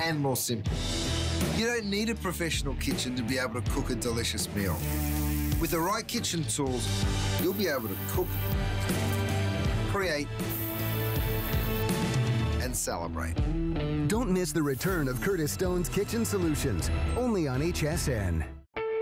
and more simple. You don't need a professional kitchen to be able to cook a delicious meal. With the right kitchen tools, you'll be able to cook, create, and celebrate. Don't miss the return of Curtis Stone's Kitchen Solutions, only on HSN.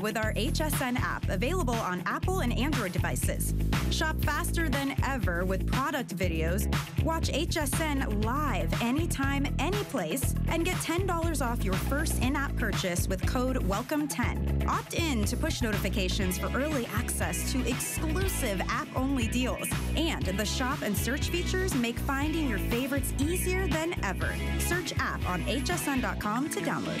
With our HSN app, available on Apple and Android devices. Shop faster than ever with product videos. Watch HSN live anytime, anyplace, and get $10 off your first in-app purchase with code WELCOME10. Opt in to push notifications for early access to exclusive app-only deals. And the shop and search features make finding your favorites easier than ever. Search app on hsn.com to download.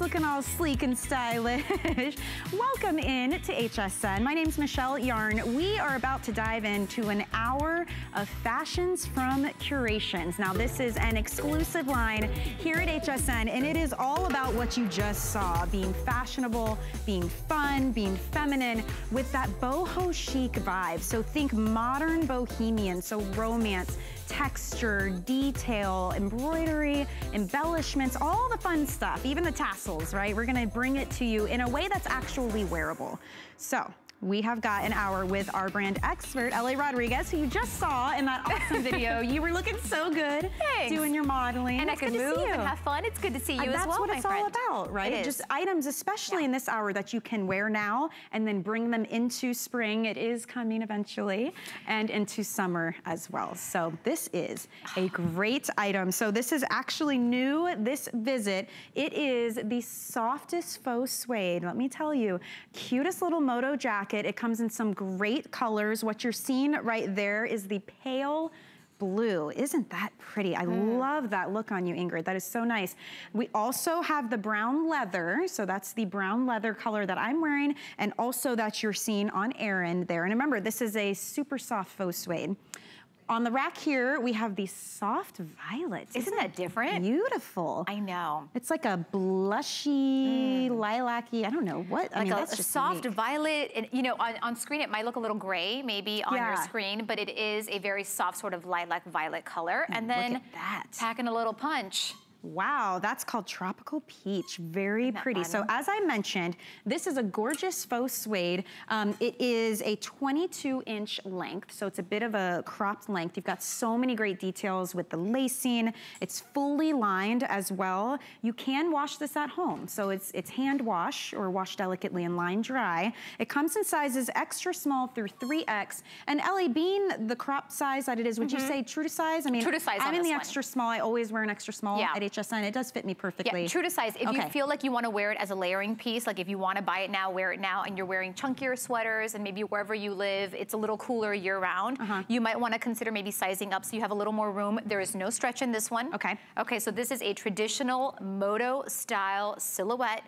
Looking all sleek and stylish. Welcome in to HSN. My name's Michelle Yarn. We are about to dive into an hour of fashions from Curations. Now, this is an exclusive line here at HSN, and it is all about what you just saw, being fashionable, being fun, being feminine, with that boho chic vibe. So think modern bohemian, so romance, texture, detail, embroidery, embellishments, all the fun stuff, even the tassels, right? We're gonna bring it to you in a way that's actually wearable. So we have got an hour with our brand expert, Ellie Rodriguez, who you just saw in that awesome video. You were looking so good. Thanks. Doing your modeling. And I could move and have fun. It's good to see you as well, my friend. That's what it's all about, right? Just items, especially in this hour, that you can wear now and then bring them into spring. It is coming eventually, and into summer as well. So this is a great item. So this is actually new this visit. It is the softest faux suede. Let me tell you, cutest little moto jacket. It comes in some great colors. What you're seeing right there is the pale blue. Isn't that pretty? I love that look on you, Ingrid. That is so nice. We also have the brown leather. So that's the brown leather color that I'm wearing, and also that you're seeing on Erin there. And remember, this is a super soft faux suede. On the rack here, we have the soft violet. Isn't that different? Beautiful. I know. It's like a blushy, lilac-y, I don't know what. Like, I mean, that's a soft violet. And, you know, on screen, it might look a little gray, maybe, on your screen, but it is a very soft sort of lilac violet color. And then look at that. Packing a little punch. Wow, that's called tropical peach. Very pretty. So as I mentioned, this is a gorgeous faux suede. It is a 22-inch length, so it's a bit of a cropped length. You've got so many great details with the lacing. It's fully lined as well. You can wash this at home. So it's hand wash, or wash delicately and line dry. It comes in sizes extra small through 3X. And Ellie, being the crop size that it is, would you say true to size? I mean, true to size. I'm in the extra small. I always wear an extra small at HSN. It does fit me perfectly. Yeah, true to size. If you feel like you want to wear it as a layering piece, like if you want to buy it now, wear it now, and you're wearing chunkier sweaters, and maybe wherever you live, it's a little cooler year round, you might want to consider maybe sizing up so you have a little more room. There is no stretch in this one. Okay, so this is a traditional moto style silhouette.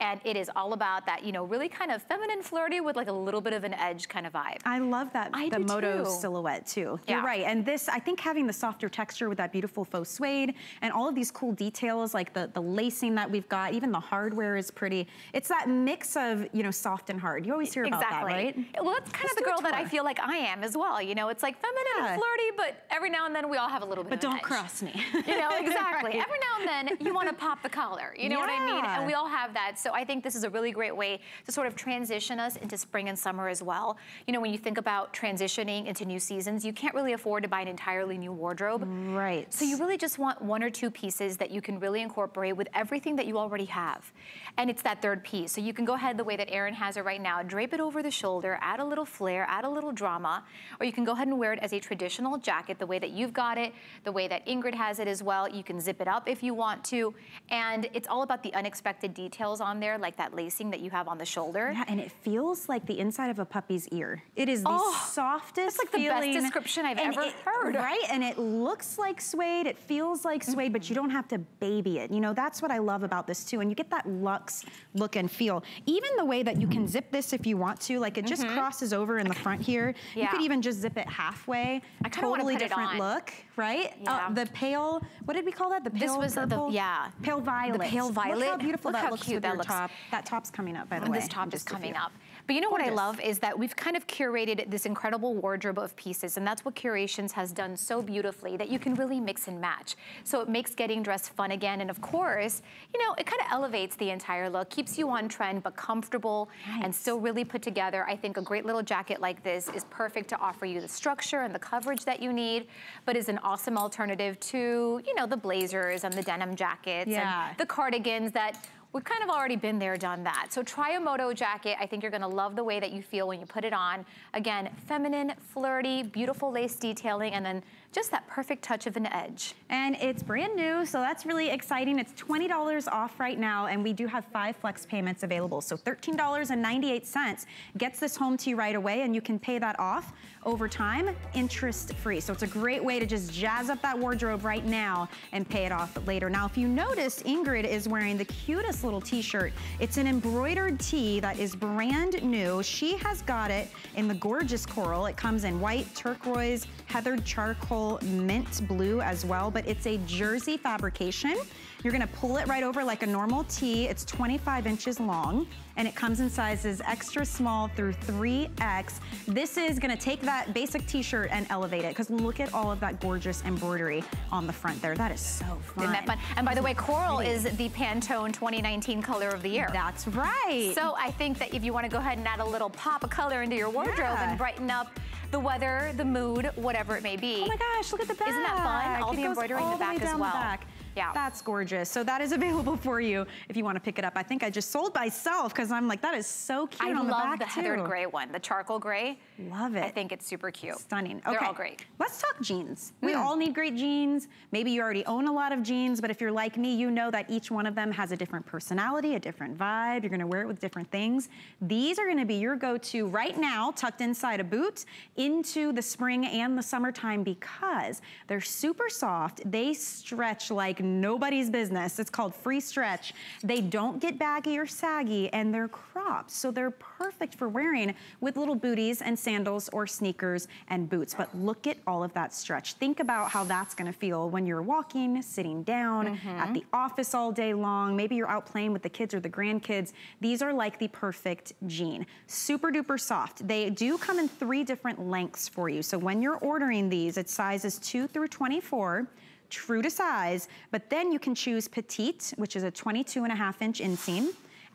And it is all about that, you know, really kind of feminine, flirty with like a little bit of an edge kind of vibe. I love that, the moto silhouette too. Yeah. You're right. And this, I think having the softer texture with that beautiful faux suede and all of these cool details like the lacing that we've got, even the hardware is pretty. It's that mix of, you know, soft and hard. You always hear about that, right? Well, that's kind of the girl that I feel like I am as well. You know, it's like feminine and flirty, but every now and then we all have a little bit of an edge. But don't cross me. You know, exactly. Right. Every now and then you want to pop the collar. You know what I mean? And we all have that. So I think this is a really great way to sort of transition us into spring and summer as well. You know, when you think about transitioning into new seasons, you can't really afford to buy an entirely new wardrobe. Right. So you really just want one or two pieces that you can really incorporate with everything that you already have. And it's that third piece. So you can go ahead the way that Erin has it right now, drape it over the shoulder, add a little flair, add a little drama, or you can go ahead and wear it as a traditional jacket the way that you've got it, the way that Ingrid has it as well. You can zip it up if you want to. And it's all about the unexpected details on there, like that lacing that you have on the shoulder. Yeah, and it feels like the inside of a puppy's ear. It is the softest feeling. That's like the best description I've ever heard. Right, and it looks like suede, it feels like suede, but you don't have to baby it. You know, that's what I love about this too, and you get that luxe look and feel. Even the way that you can zip this if you want to, like it just crosses over in the front here. Yeah. You could even just zip it halfway. I kind of want to put it on. Totally different look, right? Yeah. The pale, what did we call that? The pale purple? Yeah. Pale violet. The pale violet. Look how beautiful that looks with your top. That top's coming up, by the way. This top is coming up. But you know what I love is that we've kind of curated this incredible wardrobe of pieces, and that's what Curations has done so beautifully, that you can really mix and match. So it makes getting dressed fun again, and of course, you know, it kind of elevates the entire look, keeps you on trend, but comfortable and still really put together. I think a great little jacket like this is perfect to offer you the structure and the coverage that you need, but is an awesome alternative to, you know, the blazers and the denim jackets and the cardigans that we've kind of already been there, done that. So try a moto jacket. I think you're gonna love the way that you feel when you put it on. Again, feminine, flirty, beautiful lace detailing, and then just that perfect touch of an edge. And it's brand new, so that's really exciting. It's $20 off right now, and we do have 5 flex payments available. So $13.98 gets this home to you right away, and you can pay that off over time, interest-free. So it's a great way to just jazz up that wardrobe right now and pay it off later. Now, if you notice, Ingrid is wearing the cutest little t-shirt. It's an embroidered tee that is brand new. She has got it in the gorgeous coral. It comes in white, turquoise, heathered charcoal, mint blue as well, but it's a jersey fabrication. You're gonna pull it right over like a normal tee. It's 25 inches long, and it comes in sizes extra small through 3X. This is gonna take that basic t-shirt and elevate it, because look at all of that gorgeous embroidery on the front there. That is so fun. Isn't that fun? And by the way, coral is the Pantone 2019 color of the year. That's right. So I think that if you wanna go ahead and add a little pop of color into your wardrobe and brighten up the weather, the mood, whatever it may be. Oh my gosh, look at the back. Isn't that fun? All the embroidery in the back as well. Yeah. That's gorgeous. So that is available for you if you want to pick it up. I think I just sold myself, because I'm like, that is so cute on the back too. I love the heathered gray one, the charcoal gray. Love it. I think it's super cute. Stunning. Okay. They're all great. Let's talk jeans. We all need great jeans. Maybe you already own a lot of jeans, but if you're like me, you know that each one of them has a different personality, a different vibe. You're going to wear it with different things. These are going to be your go-to right now, tucked inside a boot, into the spring and the summertime, because they're super soft. They stretch like nobody's business. It's called free stretch. They don't get baggy or saggy, and they're cropped, so they're perfect for wearing with little booties and sandals or sneakers and boots. But look at all of that stretch. Think about how that's gonna feel when you're walking, sitting down, at the office all day long. Maybe you're out playing with the kids or the grandkids. These are like the perfect jean. Super duper soft. They do come in 3 different lengths for you. So when you're ordering these, it's sizes 2 through 24, true to size, but then you can choose petite, which is a 22.5-inch inseam.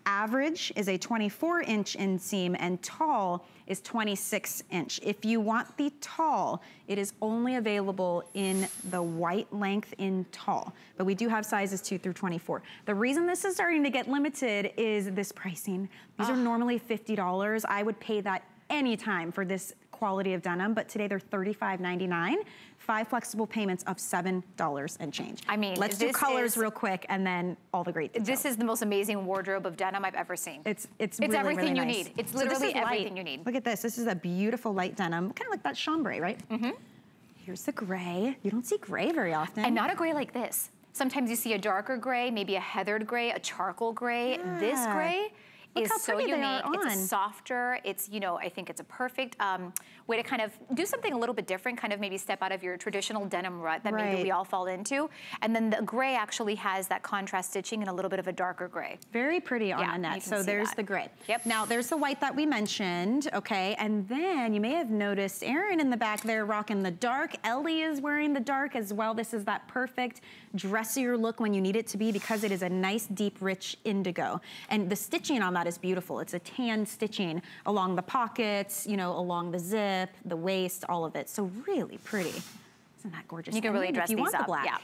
Average is a 24-inch inseam, and tall is 26-inch. If you want the tall, it is only available in the white length in tall, but we do have sizes 2 through 24. The reason this is starting to get limited is this pricing. These are normally $50. I would pay that anytime for this quality of denim, but today they're $35.99. 5 flexible payments of $7 and change. I mean, let's do colors real quick, and then all the great things. This is the most amazing wardrobe of denim I've ever seen. It's really, everything really nice. You need. It's literally everything you need. Look at this. This is a beautiful light denim, kind of like that chambray, right? Here's the gray. You don't see gray very often. And not a gray like this. Sometimes you see a darker gray, maybe a heathered gray, a charcoal gray. Yeah. This gray is so unique. It's softer. It's, you know, I think it's a perfect way to kind of do something a little bit different, kind of maybe step out of your traditional denim rut that maybe we all fall into. And then the gray actually has that contrast stitching and a little bit of a darker gray. Very pretty on Annette. So there's the gray. Yep. Now there's the white that we mentioned, okay? And then you may have noticed Erin in the back there rocking the dark. Ellie is wearing the dark as well. This is that perfect dressier look when you need it to be because it is a nice, deep, rich indigo. And the stitching on that is beautiful. It's a tan stitching along the pockets, you know, along the zip, the waist, all of it. So really pretty. Isn't that gorgeous? You can really dress these up. If you want the black. Yeah.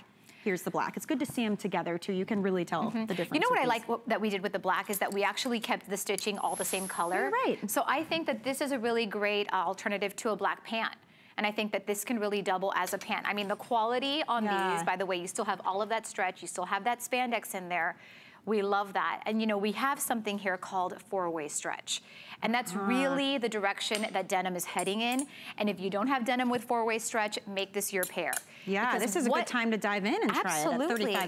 Here's the black. It's good to see them together too. You can really tell the difference. You know what I like that we did with the black is that we actually kept the stitching all the same color. You're right. So I think that this is a really great alternative to a black pant. And I think that this can really double as a pant. I mean, the quality on these, by the way, you still have all of that stretch. You still have that spandex in there. We love that. And you know, we have something here called four-way stretch. And that's really the direction that denim is heading in. And if you don't have denim with four-way stretch, make this your pair. Yeah, because this is a good time to dive in and try it at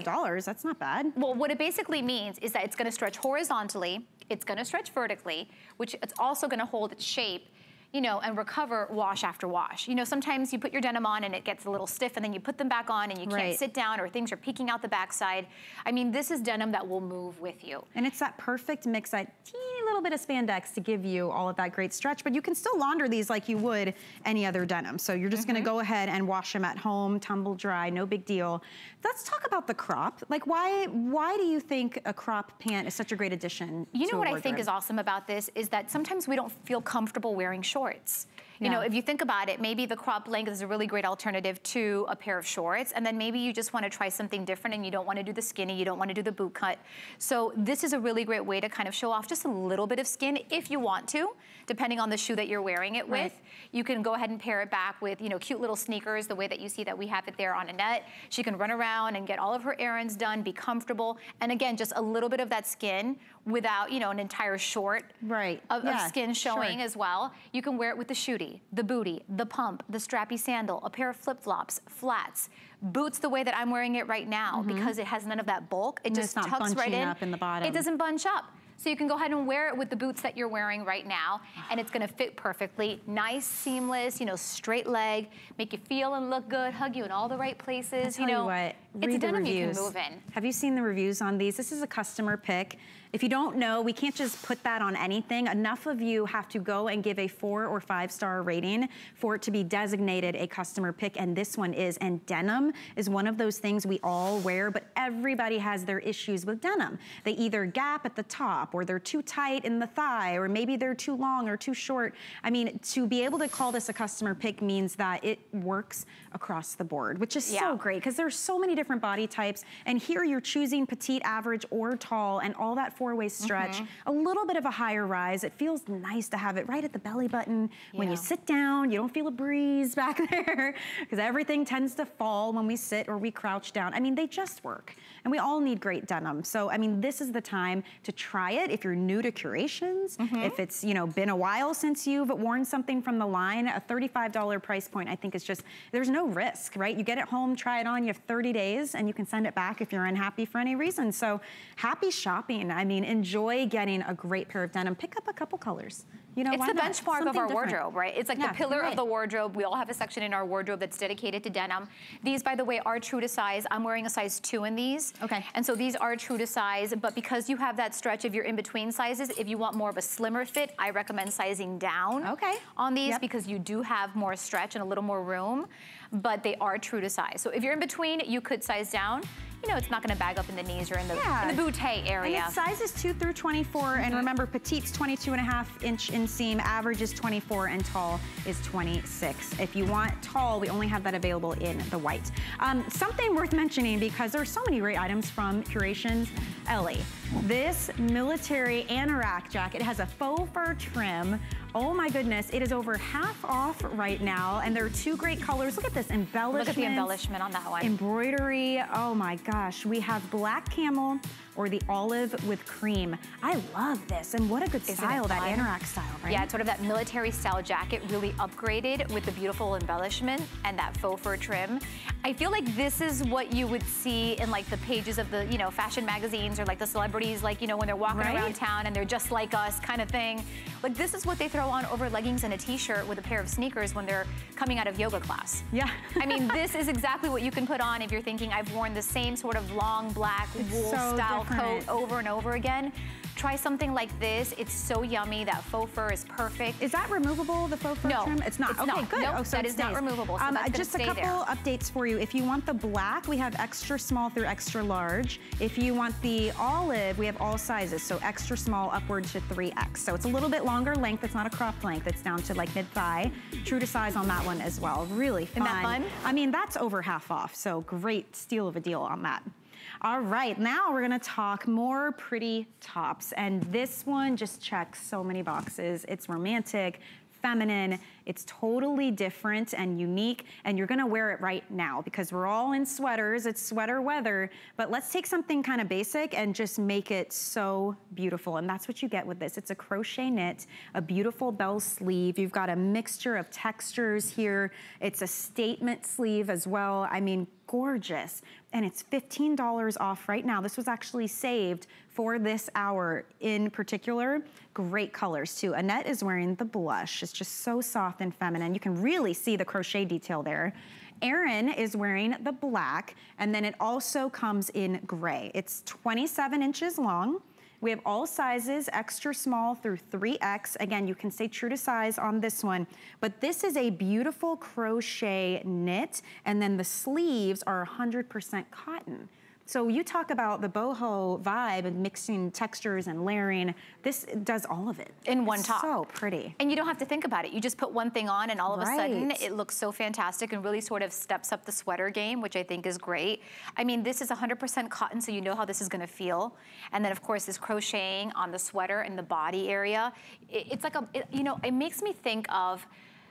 $35. That's not bad. Well, what it basically means is that it's gonna stretch horizontally, it's gonna stretch vertically, which it's also gonna hold its shape, you know, and recover wash after wash. You know, sometimes you put your denim on and it gets a little stiff and then you put them back on and you can't sit down or things are peeking out the backside. I mean, this is denim that will move with you. And it's that perfect mix, that teeny little bit of spandex to give you all of that great stretch, but you can still launder these like you would any other denim. So you're just gonna go ahead and wash them at home, tumble dry, no big deal. Let's talk about the crop. Like why do you think a crop pant is such a great addition? You know what I think is awesome about this is that sometimes we don't feel comfortable wearing shorts. You know, if you think about it, maybe the crop length is a really great alternative to a pair of shorts, and then maybe you just want to try something different and you don't want to do the skinny, you don't want to do the boot cut. So this is a really great way to kind of show off just a little bit of skin if you want to, depending on the shoe that you're wearing it with. You can go ahead and pair it back with, you know, cute little sneakers, the way that you see that we have it there on Annette. She can run around and get all of her errands done, be comfortable, and again, just a little bit of that skin without, you know, an entire short of skin showing as well. You can wear it with the shootie, the bootie, the pump, the strappy sandal, a pair of flip-flops, flats, boots the way that I'm wearing it right now because it has none of that bulk. It just tucks right in. Up in the bottom. It doesn't bunch up. So you can go ahead and wear it with the boots that you're wearing right now, and it's gonna fit perfectly. Nice, seamless, you know, straight leg, make you feel and look good, hug you in all the right places. You know, what, it's a denim you can move in. Have you seen the reviews on these? This is a customer pick. If you don't know, we can't just put that on anything. Enough of you have to go and give a 4- or 5-star rating for it to be designated a customer pick, and this one is. And denim is one of those things we all wear, but everybody has their issues with denim. They either gap at the top, or they're too tight in the thigh, or maybe they're too long or too short. I mean, to be able to call this a customer pick means that it works across the board, which is so great, because there's so many different body types, and here you're choosing petite, average, or tall, and all that four-way stretch, a little bit of a higher rise. It feels nice to have it right at the belly button. When you sit down, you don't feel a breeze back there because everything tends to fall when we sit or we crouch down. I mean, they just work. And we all need great denim. So, I mean, this is the time to try it if you're new to Curations, if it's, you know, been a while since you've worn something from the line. A $35 price point, I think, is just, there's no risk, right? You get it home, try it on, you have 30 days, and you can send it back if you're unhappy for any reason. So, happy shopping. I mean, enjoy getting a great pair of denim. Pick up a couple colors. You know, it's the benchmark of our wardrobe, right? It's like the pillar of the wardrobe. We all have a section in our wardrobe that's dedicated to denim. These, by the way, are true to size. I'm wearing a size 2 in these. Okay. And so these are true to size, but because you have that stretch if you're in between sizes, if you want more of a slimmer fit, I recommend sizing down on these because you do have more stretch and a little more room, but they are true to size. So if you're in between, you could size down. You know, it's not gonna bag up in the knees or in the bootay area. And it's sizes 2 through 24, and remember, petite's 22.5-inch inseam, average is 24, and tall is 26. If you want tall, we only have that available in the white. Something worth mentioning, because there are so many great items from Curations, Ellie. This military anorak jacket has a faux fur trim. Oh my goodness, it is over half off right now, and there are two great colors. Look at this embellishment. Look at the embellishment on that one. Embroidery, oh my gosh. We have black camel or the olive with cream. I love this, and what a good style, that anorak style, right? Yeah, it's sort of that military style jacket, really upgraded with the beautiful embellishment and that faux fur trim. I feel like this is what you would see in like the pages of the, you know, fashion magazines, or like the celebrities, like, you know, when they're walking around town and they're just like us kind of thing. Like this is what they throw on over leggings and a t-shirt with a pair of sneakers when they're coming out of yoga class. Yeah. I mean, this is exactly what you can put on if you're thinking, I've worn the same sort of long black wool style coat over and over again. Try something like this. It's so yummy. That faux fur is perfect. Is that removable, the faux fur trim? It's not. It's okay, good. Nope, oh, so that is not removable. So that's just a couple updates for you. If you want the black, we have extra small through extra large. If you want the olive, we have all sizes. So extra small upward to 3X. So it's a little bit longer length. It's not a cropped length. It's down to like mid-thigh. True to size on that one as well. Really fun. Isn't that fun? I mean, that's over half off. So great steal of a deal on that. All right, now we're gonna talk more pretty tops. And this one just checks so many boxes. It's romantic, feminine, it's totally different and unique, and you're gonna wear it right now because we're all in sweaters, it's sweater weather, but let's take something kind of basic and just make it so beautiful, and that's what you get with this. It's a crochet knit, a beautiful bell sleeve. You've got a mixture of textures here. It's a statement sleeve as well. I mean, gorgeous, and it's $15 off right now. This was actually saved for this hour in particular. Great colors too. Annette is wearing the blush. It's just so soft and feminine. You can really see the crochet detail there. Erin is wearing the black, and then it also comes in gray. It's 27 inches long. We have all sizes, extra small through 3X. Again, you can stay true to size on this one, but this is a beautiful crochet knit, and then the sleeves are 100% cotton. So you talk about the boho vibe and mixing textures and layering. This does all of it. In one top. So pretty. And you don't have to think about it. You just put one thing on and all of a sudden it looks so fantastic and really sort of steps up the sweater game, which I think is great. I mean, this is 100% cotton, so you know how this is gonna feel. And then of course this crocheting on the sweater and the body area. It's like a, you know, it makes me think of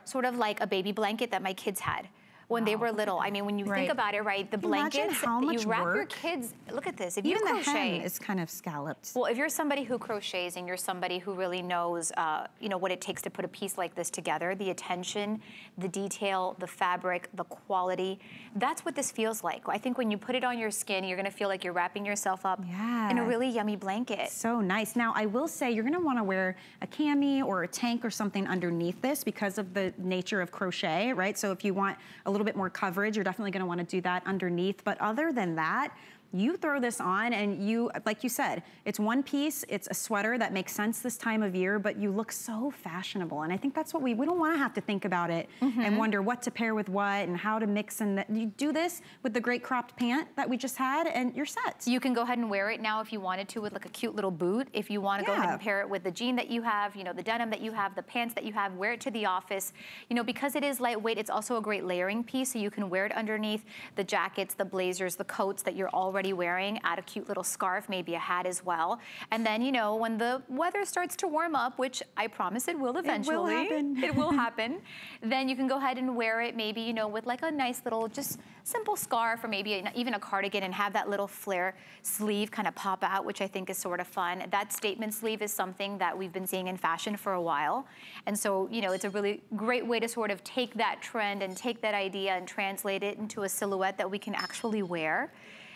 sort of like a baby blanket that my kids had. When they were little. I mean, when you think about it, right, the blankets, you wrap your kids, look at this, if you crochet. Even the hem is kind of scalloped. Well, if you're somebody who crochets and you're somebody who really knows, you know, what it takes to put a piece like this together, the attention, the detail, the fabric, the quality, that's what this feels like. I think when you put it on your skin, you're gonna feel like you're wrapping yourself up in a really yummy blanket. So nice. Now, I will say, you're gonna wanna wear a cami or a tank or something underneath this because of the nature of crochet, right? So if you want a little bit more coverage, you're definitely going to want to do that underneath. But other than that, you throw this on and you, like you said, it's one piece, it's a sweater that makes sense this time of year, but you look so fashionable. And I think that's what we don't want to have to think about it and wonder what to pair with what and how to mix. And you do this with the great cropped pant that we just had and you're set. You can go ahead and wear it now if you wanted to with like a cute little boot. If you want to go ahead and pair it with the jean that you have, you know, the denim that you have, the pants that you have, wear it to the office. You know, because it is lightweight, it's also a great layering piece. So you can wear it underneath the jackets, the blazers, the coats that you're already wearing, add a cute little scarf, maybe a hat as well. And then, you know, when the weather starts to warm up, which I promise it will eventually. It will happen. It will happen. Then you can go ahead and wear it maybe, you know, with like a nice little, just simple scarf or maybe even a cardigan and have that little flare sleeve kind of pop out, which I think is sort of fun. That statement sleeve is something that we've been seeing in fashion for a while. And so, you know, it's a really great way to sort of take that trend and take that idea and translate it into a silhouette that we can actually wear.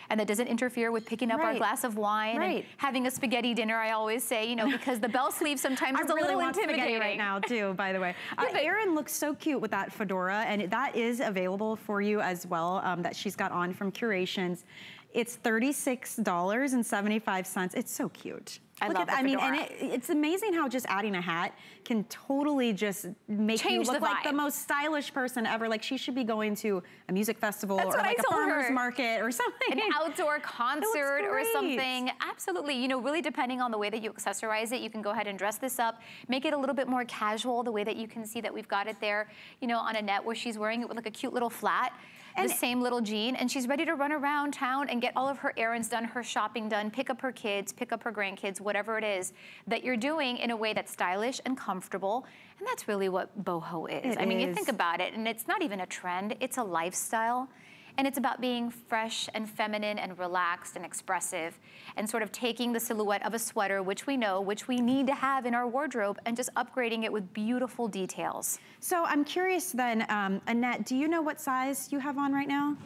And that doesn't interfere with picking up our glass of wine and having a spaghetti dinner, I always say, you know, because the bell sleeve sometimes is a little intimidating. Right now too, by the way. Erin looks so cute with that fedora, and that is available for you as well, that she's got on from Curations. It's $36.75. It's so cute. I love that. I mean, and it's amazing how just adding a hat can totally just make you look like the most stylish person ever. Like she should be going to a music festival or like a farmer's market or something. An outdoor concert or something. Absolutely. You know, really depending on the way that you accessorize it, you can go ahead and dress this up, make it a little bit more casual, the way that you can see that we've got it there, you know, on Annette where she's wearing it with like a cute little flat. the same little Jean, and she's ready to run around town and get all of her errands done, her shopping done, pick up her kids, pick up her grandkids, whatever it is that you're doing in a way that's stylish and comfortable. And that's really what boho is. I mean, you think about it, and it's not even a trend, it's a lifestyle. And it's about being fresh and feminine and relaxed and expressive and sort of taking the silhouette of a sweater, which we know, which we need to have in our wardrobe, and just upgrading it with beautiful details. So I'm curious then, Annette, do you know what size you have on right now?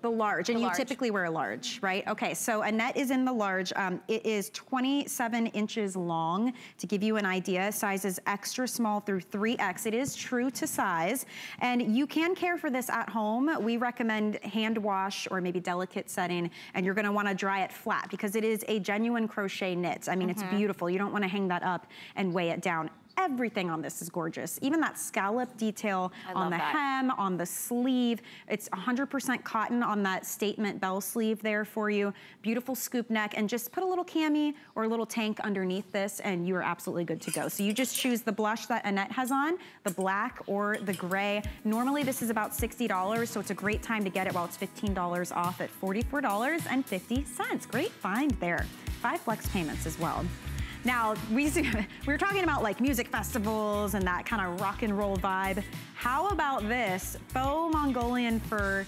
The large, and you typically wear a large, right? Okay, so Annette is in the large. It is 27 inches long, to give you an idea. Sizes extra small through 3X. It is true to size, and you can care for this at home. We recommend hand wash or maybe delicate setting, and you're gonna wanna dry it flat because it is a genuine crochet knit. I mean, it's beautiful. You don't wanna hang that up and weigh it down. Everything on this is gorgeous. Even that scallop detail on the hem, on the sleeve. It's 100% cotton on that statement bell sleeve there for you. Beautiful scoop neck, and just put a little cami or a little tank underneath this and you are absolutely good to go. So you just choose the blush that Annette has on, the black or the gray. Normally this is about $60, so it's a great time to get it while it's $15 off at $44.50. Great find there. 5 flex payments as well. Now, we were talking about like music festivals and that kind of rock and roll vibe. How about this faux Mongolian fur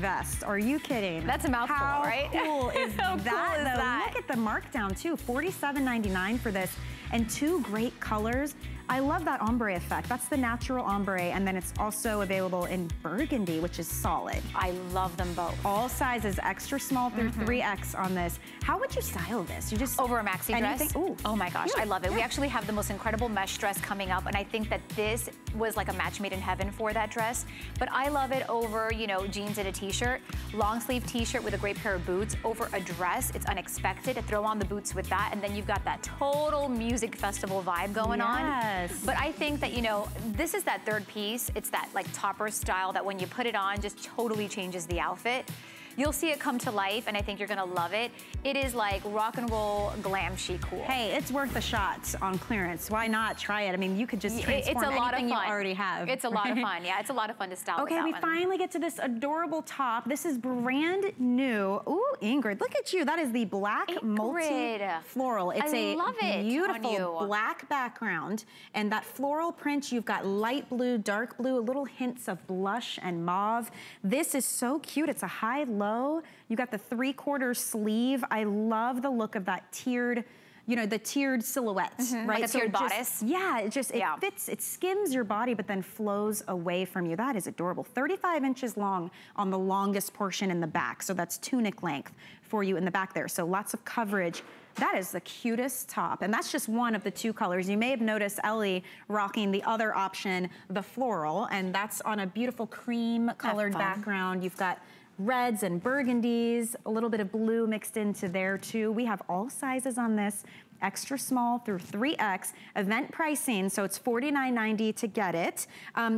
vest? Are you kidding? That's a mouthful, right? How cool is that? Look at the markdown too, $47.99 for this, and 2 great colors. I love that ombre effect. That's the natural ombre, and then it's also available in burgundy, which is solid. I love them both. All sizes, extra small through 3X on this. How would you style this? You just over a maxi dress? Ooh. Oh my gosh, I love it. Yeah. We actually have the most incredible mesh dress coming up, and I think that this was like a match made in heaven for that dress. But I love it over, you know, jeans and a t-shirt, long sleeve t-shirt with a great pair of boots, over a dress. It's unexpected. Throw on the boots with that, and then you've got that total music festival vibe going on. But I think that, you know, this is that third piece. It's that like topper style that when you put it on, just totally changes the outfit. You'll see it come to life, and I think you're gonna love it. It is like rock and roll, glam chic cool. Hey, it's worth a shot on clearance. Why not try it? I mean, you could just transform anything you already have. It's a lot of fun, yeah. It's a lot of fun to style with that one. Okay, we finally get to this adorable top. This is brand new. Ooh, Ingrid, look at you. That is the black multi-floral. It's a beautiful black background, and that floral print, you've got light blue, dark blue, little hints of blush and mauve. This is so cute. It's a high-low. You got the 3/4 sleeve. I love the look of that tiered, you know, the tiered silhouette, right? Like a tiered bodice. Yeah, it just, it fits, it skims your body, but then flows away from you. That is adorable. 35 inches long on the longest portion in the back. So that's tunic length for you in the back there. So lots of coverage. That is the cutest top, and that's just one of the 2 colors. You may have noticed Ellie rocking the other option, the floral, and that's on a beautiful cream colored background. You've got reds and burgundies, a little bit of blue mixed into there too. We have all sizes on this, extra small through 3X, event pricing, so it's $49.90 to get it.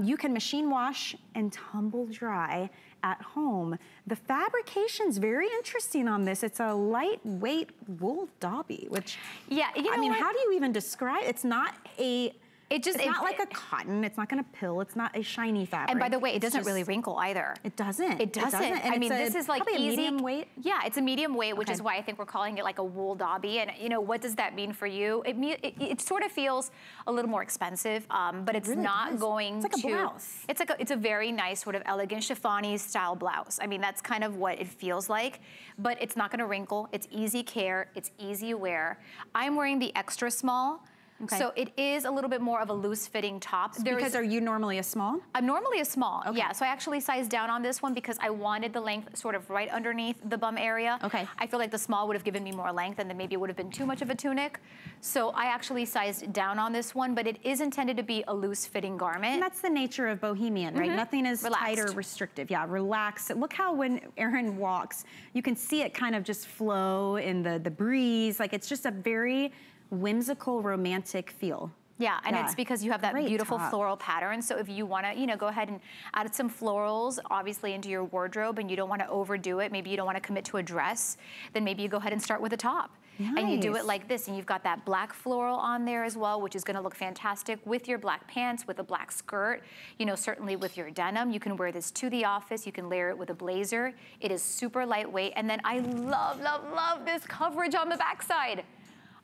You can machine wash and tumble dry at home. The fabrication's very interesting on this. It's a lightweight wool dobby, which, you know, I mean, how do you even describe? It's not a, It's not like a cotton. It's not going to pill. It's not a shiny fabric. And by the way, it doesn't really wrinkle either. It doesn't. It doesn't. I mean, this is like easy. A medium weight. Yeah, it's a medium weight, which is why I think we're calling it like a wool dobby. And you know, what does that mean for you? It sort of feels a little more expensive, but it's not going to. It's like a blouse. It's like it's a very nice sort of elegant chiffon-y style blouse. I mean, that's kind of what it feels like. But it's not going to wrinkle. It's easy care. It's easy wear. I'm wearing the extra small. Okay. So it is a little bit more of a loose-fitting top. Because are you normally a small? I'm normally a small, yeah. So I actually sized down on this one because I wanted the length sort of right underneath the bum area. Okay. I feel like the small would have given me more length, and then maybe it would have been too much of a tunic. So I actually sized down on this one, but it is intended to be a loose-fitting garment. And that's the nature of bohemian, right? Nothing is tight or restrictive. Yeah, relaxed. Look how when Erin walks, you can see it kind of just flow in the breeze. Like it's just a very whimsical, romantic feel. Yeah, and it's because you have that beautiful floral pattern. So if you want to, you know, go ahead and add some florals, obviously, into your wardrobe, and you don't want to overdo it, maybe you don't want to commit to a dress, then maybe you go ahead and start with a top. Nice. And you do it like this, and you've got that black floral on there as well, which is gonna look fantastic with your black pants, with a black skirt, you know, certainly with your denim. You can wear this to the office, you can layer it with a blazer. It is super lightweight, and then I love, love, love this coverage on the backside.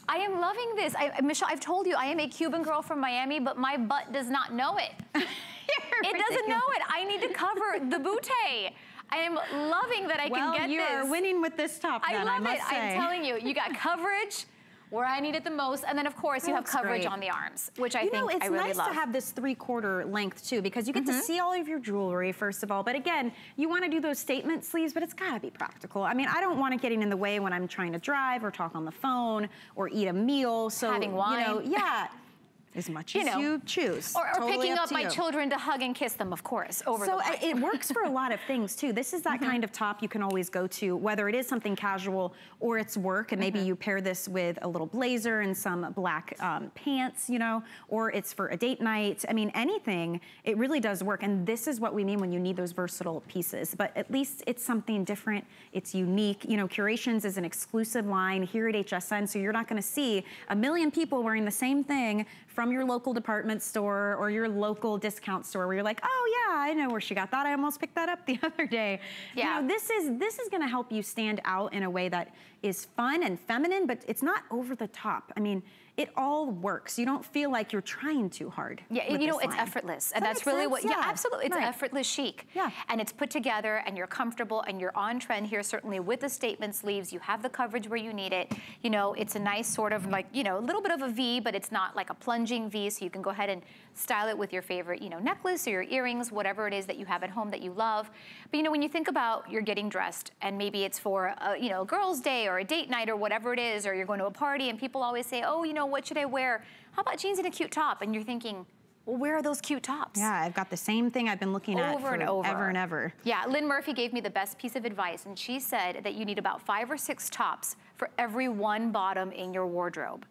I am loving this. Michelle, I've told you, I am a Cuban girl from Miami, but my butt does not know it. It doesn't know it. I need to cover the bootay. I am loving that I can get this. Well, you're winning with this top then, I must say. I'm telling you, you got coverage where I need it the most, and then of course you have coverage on the arms, which I think I really love. You know, it's nice to have this 3/4 length too, because you get to see all of your jewelry, first of all, but again, you wanna do those statement sleeves, but it's gotta be practical. I mean, I don't want it getting in the way when I'm trying to drive or talk on the phone or eat a meal, so, having wine. You know, yeah. As much as you choose. Or totally picking up my children to hug and kiss them, of course, over the phone. So it works for a lot of things, too. This is that kind of top you can always go to, whether it is something casual or it's work, and maybe you pair this with a little blazer and some black pants, you know, or it's for a date night. I mean, anything, it really does work. And this is what we mean when you need those versatile pieces. But at least it's something different. It's unique. You know, Curations is an exclusive line here at HSN, so you're not gonna see a million people wearing the same thing from your local department store or your local discount store where you're like, oh yeah, I know where she got that. I almost picked that up the other day. Yeah. You know, this is gonna help you stand out in a way that is fun and feminine, but it's not over the top. I mean, it all works. You don't feel like you're trying too hard. Yeah, you know, it's effortless. And that's really what, yeah, absolutely. It's effortless chic. Yeah. And it's put together and you're comfortable and you're on trend here, certainly with the statement sleeves. You have the coverage where you need it. You know, it's a nice sort of like, you know, a little bit of a V, but it's not like a plunging V. So you can go ahead and style it with your favorite, you know, necklace or your earrings, whatever it is that you have at home that you love. But you know, when you think about you're getting dressed and maybe it's for, you know, a girls' day or a date night or whatever it is, or you're going to a party and people always say, oh, you know, what should I wear? How about jeans and a cute top? And you're thinking, well, where are those cute tops? Yeah, I've got the same thing I've been looking at over and over. Ever and ever. Yeah, Lynn Murphy gave me the best piece of advice, and she said that you need about 5 or 6 tops for every one bottom in your wardrobe.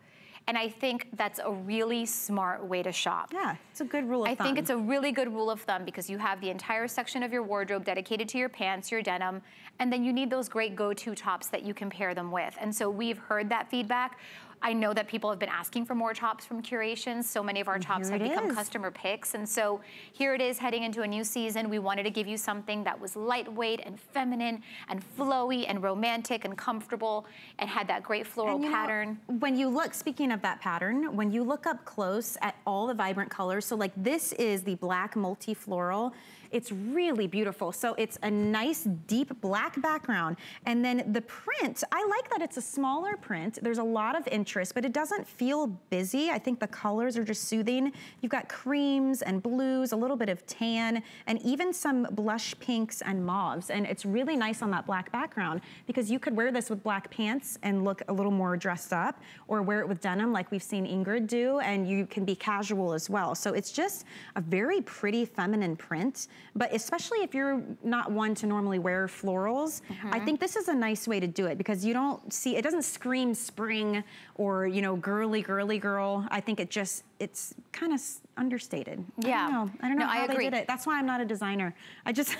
And I think that's a really smart way to shop. Yeah, it's a good rule of thumb. I think it's a really good rule of thumb because you have the entire section of your wardrobe dedicated to your pants, your denim, and then you need those great go-to tops that you can pair them with. And so we've heard that feedback. I know that people have been asking for more tops from Curations. So many of our tops have become customer picks. And so here it is heading into a new season. We wanted to give you something that was lightweight and feminine and flowy and romantic and comfortable and had that great floral pattern. Know, when you look, speaking of that pattern, when you look up close at all the vibrant colors, so like this is the black multi-floral. It's really beautiful. So it's a nice deep black background. And then the print, I like that it's a smaller print. There's a lot of interest, but it doesn't feel busy. I think the colors are just soothing. You've got creams and blues, a little bit of tan, and even some blush pinks and mauves. And it's really nice on that black background because you could wear this with black pants and look a little more dressed up, or wear it with denim like we've seen Ingrid do, and you can be casual as well. So it's just a very pretty feminine print. But especially if you're not one to normally wear florals, I think this is a nice way to do it because you don't see, it doesn't scream spring or, you know, girly, girly girl. I think it just, it's kind of understated. Yeah. I don't know how they did it. That's why I'm not a designer. I just,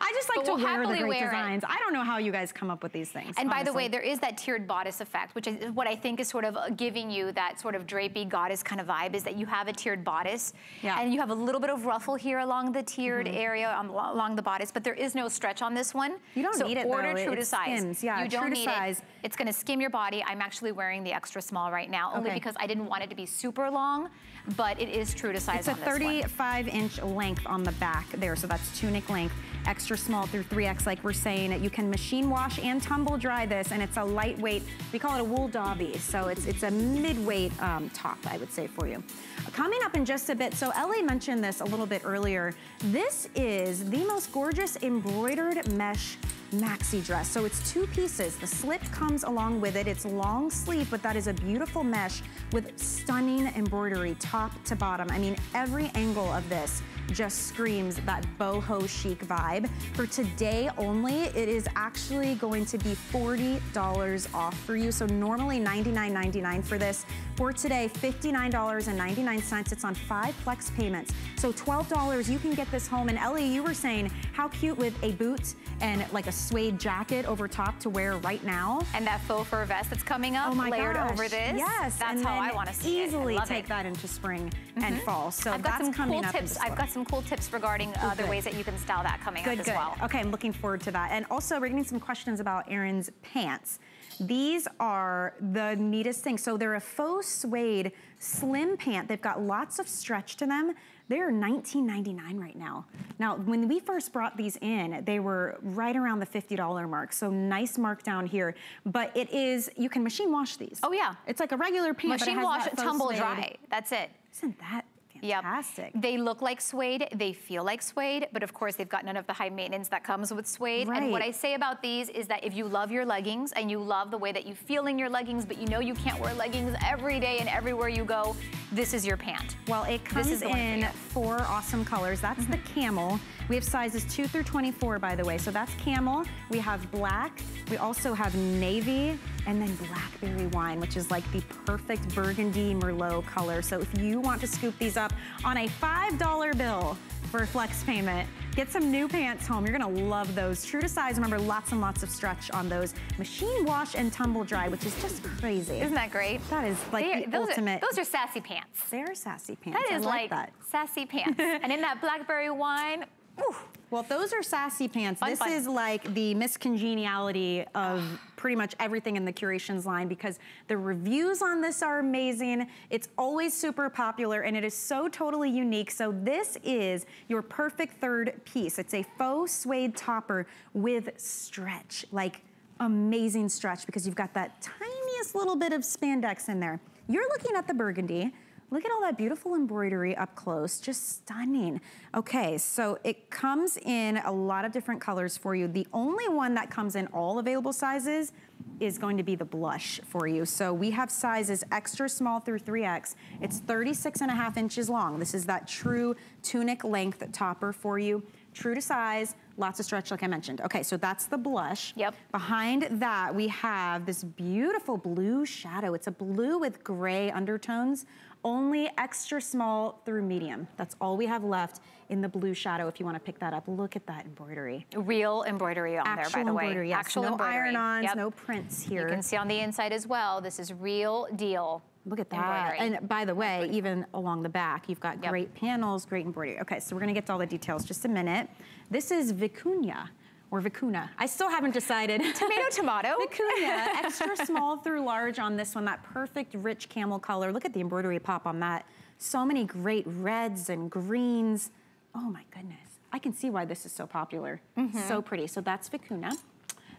I just like to wear the great designs. I don't know how you guys come up with these things. And by the way, there is that tiered bodice effect, which is what I think is sort of giving you that sort of drapey goddess kind of vibe, is that you have a tiered bodice and you have a little bit of ruffle here along the tiered area, along the bodice, but there is no stretch on this one. You don't need it though. Order true to size. Yeah, you don't need it. It's gonna skim your body. I'm actually wearing the extra small right now, only because I didn't want it to be super long, but it is true to size on this one. It's a 35-inch length on the back there, so that's tunic length, extra small through 3X, like we're saying. You can machine wash and tumble dry this, and it's a lightweight, we call it a wool dobby, so it's a mid-weight top, I would say, for you. Coming up in just a bit, so Ellie mentioned this a little bit earlier, this is the most gorgeous embroidered mesh maxi dress. So it's 2 pieces. The slip comes along with it. It's long sleeve, but that is a beautiful mesh with stunning embroidery top to bottom. I mean, every angle of this just screams that boho chic vibe. For today only, it is actually going to be $40 off for you. So normally $99.99 for this. For today, $59.99. It's on 5 flex payments. So $12, you can get this home. And Ellie, you were saying how cute with a boot and like a suede jacket over top to wear right now. And that faux fur vest that's coming up, oh my layered gosh. Over this. Yes. That's how I want to see it. Easily take that into spring and fall. So I've got some cool tips. I've got some cool tips regarding other ways that you can style that coming up as well. Okay, I'm looking forward to that. And also, we're getting some questions about Erin's pants. These are the neatest thing. So they're a faux suede slim pant. They've got lots of stretch to them. They're $19.99 right now. Now, when we first brought these in, they were right around the $50 mark. So nice markdown here. But it is, you can machine wash these. Oh yeah. It's like a regular pant. Machine wash it, tumble dry. That's it. Isn't that fantastic? Yep. They look like suede, they feel like suede, but of course they've got none of the high maintenance that comes with suede. Right. And what I say about these is that if you love your leggings and you love the way that you feel in your leggings, but you know you can't wear leggings every day and everywhere you go, this is your pant. Well, it comes in 4 awesome colors. That's the camel. We have sizes 2 through 24, by the way. So that's camel. We have black. We also have navy, and then blackberry wine, which is like the perfect burgundy Merlot color. So if you want to scoop these up on a $5 bill for a flex payment, get some new pants home. You're gonna love those. True to size, remember, lots and lots of stretch on those. Machine wash and tumble dry, which is just crazy. Isn't that great? That is like the ultimate. Those are sassy pants. They're sassy pants. That is like sassy pants. And in that blackberry wine, ooh. Well, those are sassy pants. This is like the miscongeniality of pretty much everything in the Curations line, because the reviews on this are amazing. It's always super popular, and it is so totally unique. So this is your perfect third piece. It's a faux suede topper with stretch, like amazing stretch, because you've got that tiniest little bit of spandex in there. You're looking at the burgundy. Look at all that beautiful embroidery up close, just stunning. Okay, so it comes in a lot of different colors for you. The only one that comes in all available sizes is going to be the blush for you. So we have sizes extra small through 3X. It's 36.5 inches long. This is that true tunic length topper for you. True to size, lots of stretch like I mentioned. Okay, so that's the blush. Yep. Behind that, we have this beautiful blue shadow. It's a blue with gray undertones. Only extra small through medium. That's all we have left in the blue shadow if you want to pick that up. Look at that embroidery. Real embroidery on there, by the way. Yes. Actual embroidery. No iron-ons, no prints here. You can see on the inside as well, this is real deal. Look at that. And by the way, even along the back, you've got great panels, great embroidery. Okay, so we're gonna get to all the details in just a minute. This is vicuña. Or vicuna. I still haven't decided. Tomato, tomato. Vicuna, extra small through large on this one. That perfect rich camel color. Look at the embroidery pop on that. So many great reds and greens. Oh my goodness. I can see why this is so popular. So pretty. So that's vicuna.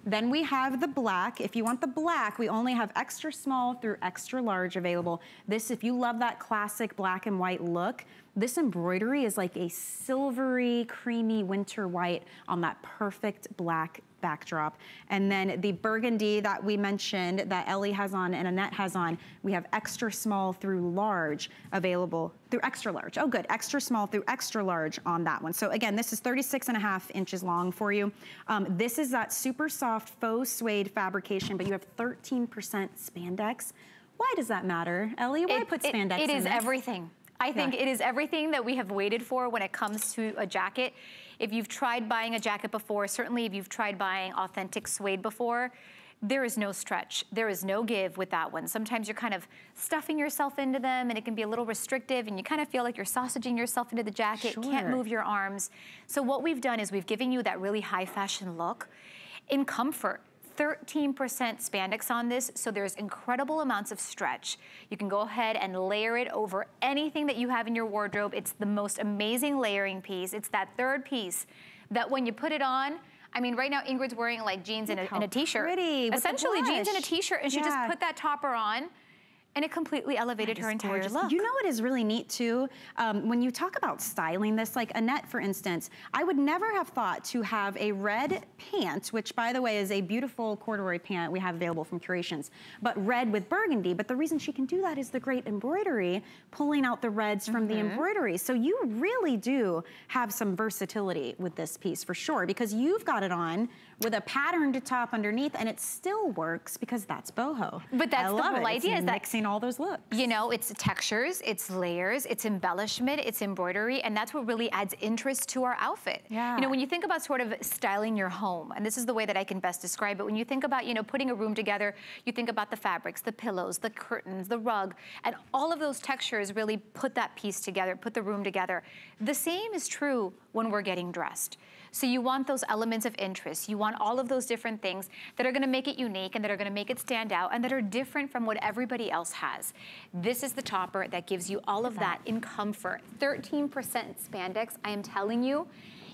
Then we have the black. If you want the black, we only have extra small through extra large available. This, if you love that classic black and white look, this embroidery is like a silvery, creamy winter white on that perfect black backdrop. And then the burgundy that we mentioned that Ellie has on and Annette has on, we have extra small through large available through extra large. Oh good, extra small through extra large on that one. So again, this is 36.5 inches long for you. This is that super soft faux suede fabrication, but you have 13% spandex. Why does that matter, Ellie? Why put spandex in this? It is everything. I think it is everything that we have waited for when it comes to a jacket. If you've tried buying a jacket before, certainly if you've tried buying authentic suede before, there is no stretch. There is no give with that one. Sometimes you're kind of stuffing yourself into them and it can be a little restrictive and you kind of feel like you're sausaging yourself into the jacket, can't move your arms. So what we've done is we've given you that really high fashion look in comfort. 13% spandex on this, so there's incredible amounts of stretch. You can go ahead and layer it over anything that you have in your wardrobe. It's the most amazing layering piece. It's that third piece that when you put it on, I mean, right now Ingrid's wearing like jeans and a t-shirt. Essentially jeans and a t-shirt, and she just put that topper on. and it completely elevated her entire look. You know what is really neat too? When you talk about styling this, like Annette, for instance, I would never have thought to have a red pant, which by the way is a beautiful corduroy pant we have available from Curations, but red with burgundy. But the reason she can do that is the great embroidery, pulling out the reds from the embroidery. So you really do have some versatility with this piece for sure, because you've got it on with a patterned top underneath and it still works because that's boho. But that's the whole idea, is that mixing all those looks. You know, it's textures, it's layers, it's embellishment, it's embroidery, and that's what really adds interest to our outfit. Yeah. You know, when you think about sort of styling your home, and this is the way that I can best describe it, when you think about, you know, putting a room together, you think about the fabrics, the pillows, the curtains, the rug, and all of those textures really put that piece together, put the room together. The same is true when we're getting dressed. So you want those elements of interest. You want all of those different things that are gonna make it unique and that are gonna make it stand out and that are different from what everybody else has. This is the topper that gives you all of that in comfort. 13% spandex, I am telling you.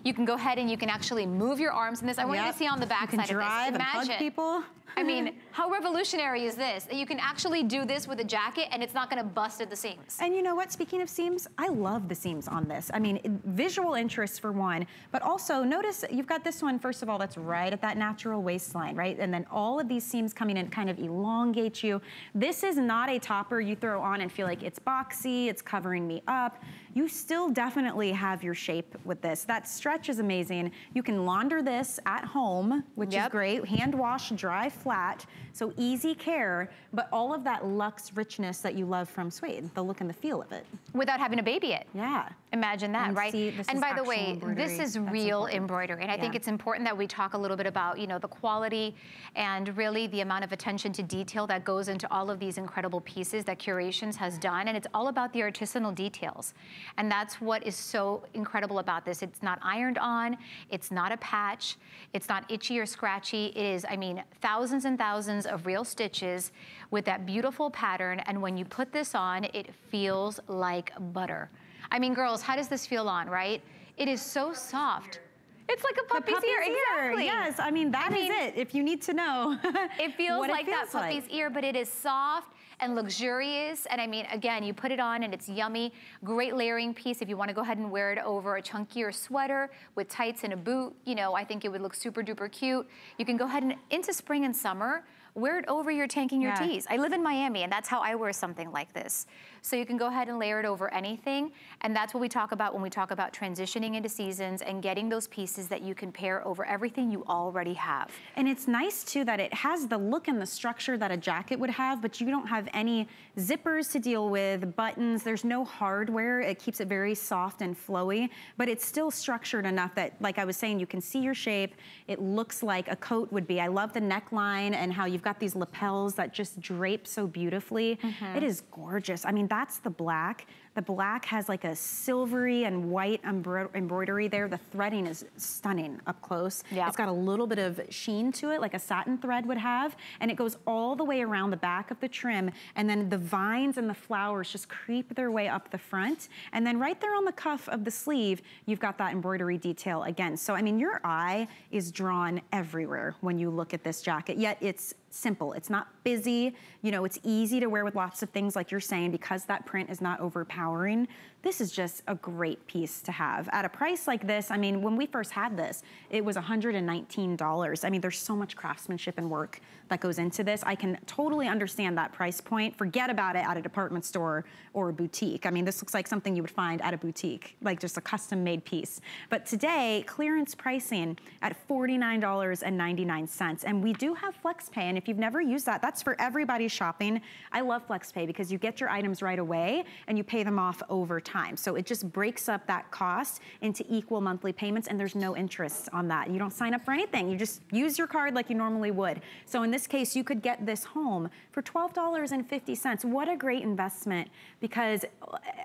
You can go ahead and you can actually move your arms in this. I want you to see on the back side of this. Imagine. And hug people. I mean, how revolutionary is this? That you can actually do this with a jacket and it's not gonna bust at the seams. And you know what, speaking of seams, I love the seams on this. I mean, visual interest for one, but also notice you've got this one, first of all, that's right at that natural waistline, right? And then all of these seams coming in kind of elongate you. This is not a topper you throw on and feel like it's boxy, it's covering me up. You still definitely have your shape with this. That stretch is amazing. You can launder this at home, which is great. Hand wash, dry, flat, so easy care, but all of that luxe richness that you love from suede, the look and the feel of it. Without having to baby it. Yeah. Imagine that, right? And by the way, this is real embroidery, and I think it's important that we talk a little bit about, you know, the quality and really the amount of attention to detail that goes into all of these incredible pieces that Curations has done, and it's all about the artisanal details. And that's what is so incredible about this. It's not ironed on, it's not a patch, it's not itchy or scratchy. It is, I mean, thousands and thousands of real stitches with that beautiful pattern, and when you put this on, it feels like butter. I mean, girls, how does this feel on, right? It is so soft. It's like a puppy's ear, exactly. Yes, I mean, that is it, if you need to know. It feels like that puppy's ear, but it is soft and luxurious, and I mean, again, you put it on and it's yummy. Great layering piece if you wanna go ahead and wear it over a chunkier sweater with tights and a boot. You know, I think it would look super duper cute. You can go ahead and into spring and summer, wear it over your tanking your tees. I live in Miami and that's how I wear something like this. So you can go ahead and layer it over anything, and that's what we talk about when we talk about transitioning into seasons and getting those pieces that you can pair over everything you already have. And it's nice too that it has the look and the structure that a jacket would have, but you don't have any zippers to deal with, buttons, there's no hardware. It keeps it very soft and flowy, but it's still structured enough that, like I was saying, you can see your shape. It looks like a coat would be. I love the neckline and how you've got these lapels that just drape so beautifully. It is gorgeous. I mean, that's the black. The black has like a silvery and white embroidery there. The threading is stunning up close. It's got a little bit of sheen to it, like a satin thread would have, and it goes all the way around the back of the trim, and then the vines and the flowers just creep their way up the front, and then right there on the cuff of the sleeve, you've got that embroidery detail again. So, I mean, your eye is drawn everywhere when you look at this jacket, yet it's simple. It's not busy. You know, it's easy to wear with lots of things like you're saying, because that print is not overpowering. This is just a great piece to have. At a price like this, I mean, when we first had this, it was $119. I mean, there's so much craftsmanship and work that goes into this. I can totally understand that price point. Forget about it at a department store or a boutique. I mean, this looks like something you would find at a boutique, like just a custom-made piece. But today, clearance pricing at $49.99. And we do have FlexPay, and if you've never used that, that's for everybody shopping. I love FlexPay because you get your items right away and you pay them off over time. So it just breaks up that cost into equal monthly payments, and there's no interest on that. You don't sign up for anything. You just use your card like you normally would. So in this case, you could get this home for $12.50. What a great investment, because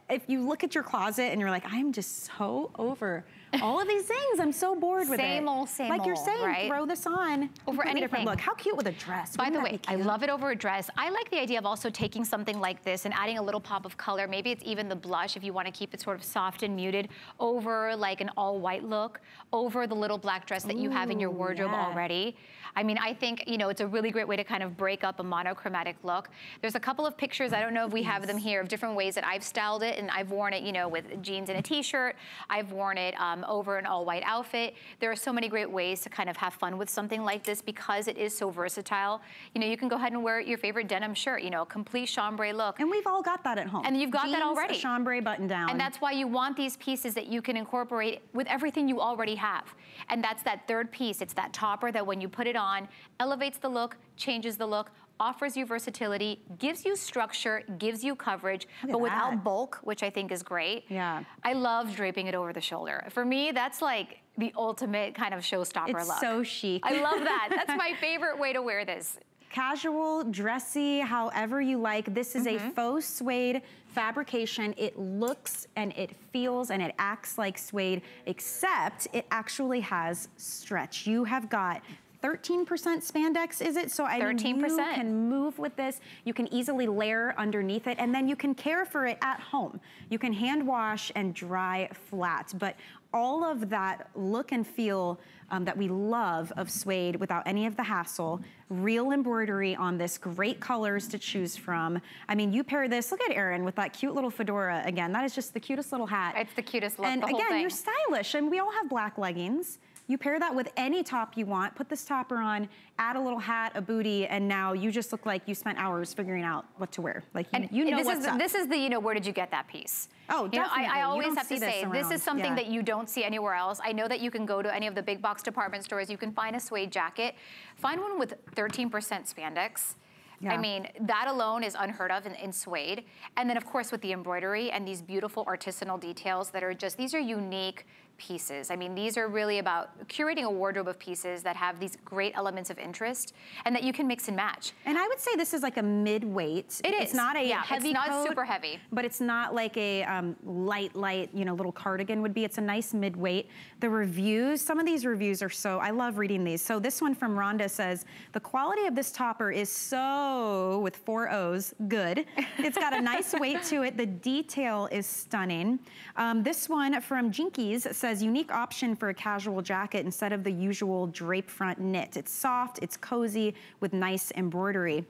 if you look at your closet and you're like, I'm just so over all of these things. I'm so bored with same old, same old, like you're saying, right? Throw this on over anything. Look, how cute with a dress. By the way, I love it over a dress. I like the idea of also taking something like this and adding a little pop of color. Maybe it's even the blush if you want to keep it sort of soft and muted over like an all white look, over the little black dress that you have in your wardrobe already. I mean, I think, you know, it's a really great way to kind of break up a monochromatic look. There's a couple of pictures, I don't know if we have them here, of different ways that I've styled it, and I've worn it, you know, with jeans and a t-shirt. I've worn it over an all white outfit. There are so many great ways to kind of have fun with something like this because it is so versatile. You know, you can go ahead and wear your favorite denim shirt, you know, a complete chambray look. And we've all got that at home. And you've got jeans, that already. A chambray button down. And that's why you want these pieces that you can incorporate with everything you already have. And that's that third piece. It's that topper that when you put it on, elevates the look, changes the look, offers you versatility, gives you structure, gives you coverage, but without bulk, which I think is great. Yeah. I love draping it over the shoulder. For me, that's like the ultimate kind of showstopper look. It's so chic. I love that. That's my favorite way to wear this. Casual, dressy, however you like. This is a faux suede fabrication. It looks and it feels and it acts like suede, except it actually has stretch. You have got 13% spandex, is it? So I mean, you can move with this. You can easily layer underneath it, and then you can care for it at home. You can hand wash and dry flat, but all of that look and feel that we love of suede without any of the hassle. Real embroidery on this, great colors to choose from. I mean, you pair this, look at Erin with that cute little fedora again. That is just the cutest little hat. It's the cutest look, and the whole thing. You're stylish, and we all have black leggings. You pair that with any top you want, put this topper on, add a little hat, a booty, and now you just look like you spent hours figuring out what to wear. Like, you know what's up. This is the, you know, where did you get that piece? Oh, definitely. You know, I always have to say, this is something that you don't see anywhere else. I know that you can go to any of the big box department stores, you can find a suede jacket. Find one with 13% spandex. Yeah. I mean, that alone is unheard of in suede. And then, of course, with the embroidery and these beautiful artisanal details that are just, these are unique pieces. I mean, these are really about curating a wardrobe of pieces that have these great elements of interest and that you can mix and match. And I would say this is like a mid-weight. It is. It's not a heavy coat. It's not super heavy. But it's not like a light, you know, little cardigan would be. It's a nice mid-weight. The reviews, some of these reviews are so, I love reading these. So this one from Rhonda says, the quality of this topper is so, with four O's, good. It's got a nice weight to it. The detail is stunning. This one from Jinkies says, unique option for a casual jacket instead of the usual drape front knit. It's soft, it's cozy, with nice embroidery.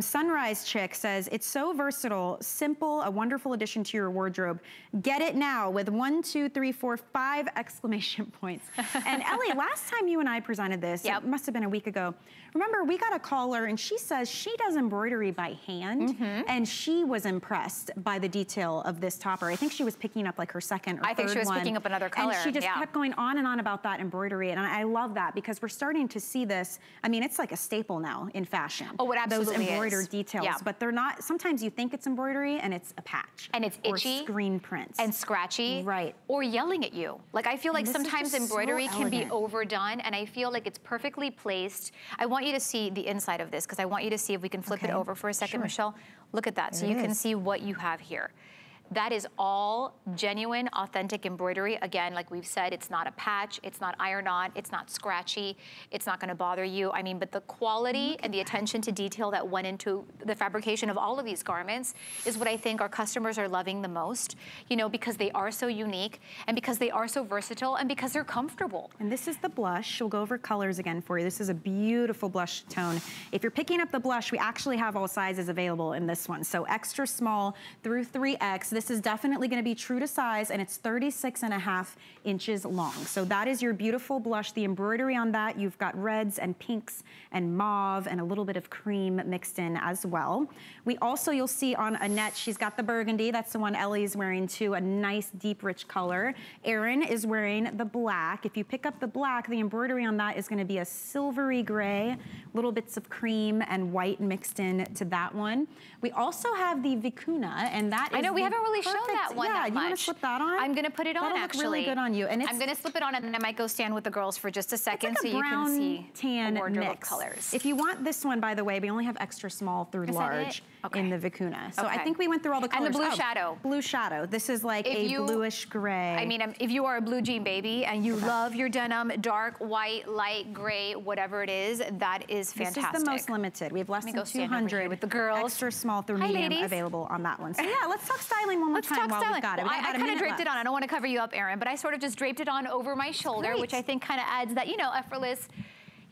Sunrise Chick says, it's so versatile, simple, a wonderful addition to your wardrobe. Get it now with 1, 2, 3, 4, 5 exclamation points. And Ellie, last time you and I presented this, it must have been a week ago. Remember, we got a caller and she says she does embroidery by hand and she was impressed by the detail of this topper. I think she was picking up like her second or third one. I think she was picking up another color. And she just kept going on and on about that embroidery, and I love that because we're starting to see this. I mean, it's like a staple now in fashion. Oh, it absolutely is. Those embroidered details, but they're not, sometimes you think it's embroidery and it's a patch. And it's itchy. Or screen prints. And scratchy. Right. Or yelling at you. Like, I feel like sometimes embroidery can be overdone, and I feel like it's perfectly placed. I want you to see the inside of this because I want you to see if we can flip it over for a second, Michelle. Look at that, so you can see what you have here. That is all genuine, authentic embroidery. Again, like we've said, it's not a patch, it's not iron-on, it's not scratchy, it's not gonna bother you. I mean, but the quality and the attention to detail that went into the fabrication of all of these garments is what I think our customers are loving the most, you know, because they are so unique and because they are so versatile and because they're comfortable. And this is the blush. We'll go over colors again for you. This is a beautiful blush tone. If you're picking up the blush, we actually have all sizes available in this one. So extra small through 3X. This is definitely gonna be true to size, and it's 36.5 inches long. So that is your beautiful blush. The embroidery on that, you've got reds and pinks and mauve and a little bit of cream mixed in as well. We also, you'll see on Annette, she's got the burgundy. That's the one Ellie's wearing too, a nice deep rich color. Erin is wearing the black. If you pick up the black, the embroidery on that is gonna be a silvery gray, little bits of cream and white mixed in to that one. We also have the vicuna, and that is- I know we haven't really really perfect. Show that one yeah, that much. Yeah, you want to slip that on? I'm going to put it on, actually. That'll look really good on you. And it's, I'm going to slip it on, and then I might go stand with the girls for just a second like a so brown, you can see tan the wardrobe mix. Colors. If you want this one, by the way, we only have extra small through is large okay. in the vicuna. So okay. I think we went through all the colors. And the blue shadow. Blue shadow. This is like if a you, bluish gray. I mean, if you are a blue jean baby and you love your denim, dark, white, light, gray, whatever it is, that is fantastic. This is the most limited. We have less than 200 with the girls. Extra small through medium available on that one. So yeah, let's talk styling one more time while we've got it. I kind of draped it on. I don't want to cover you up, Erin, but I sort of just draped it on over my shoulder, which I think kind of adds that, you know, effortless,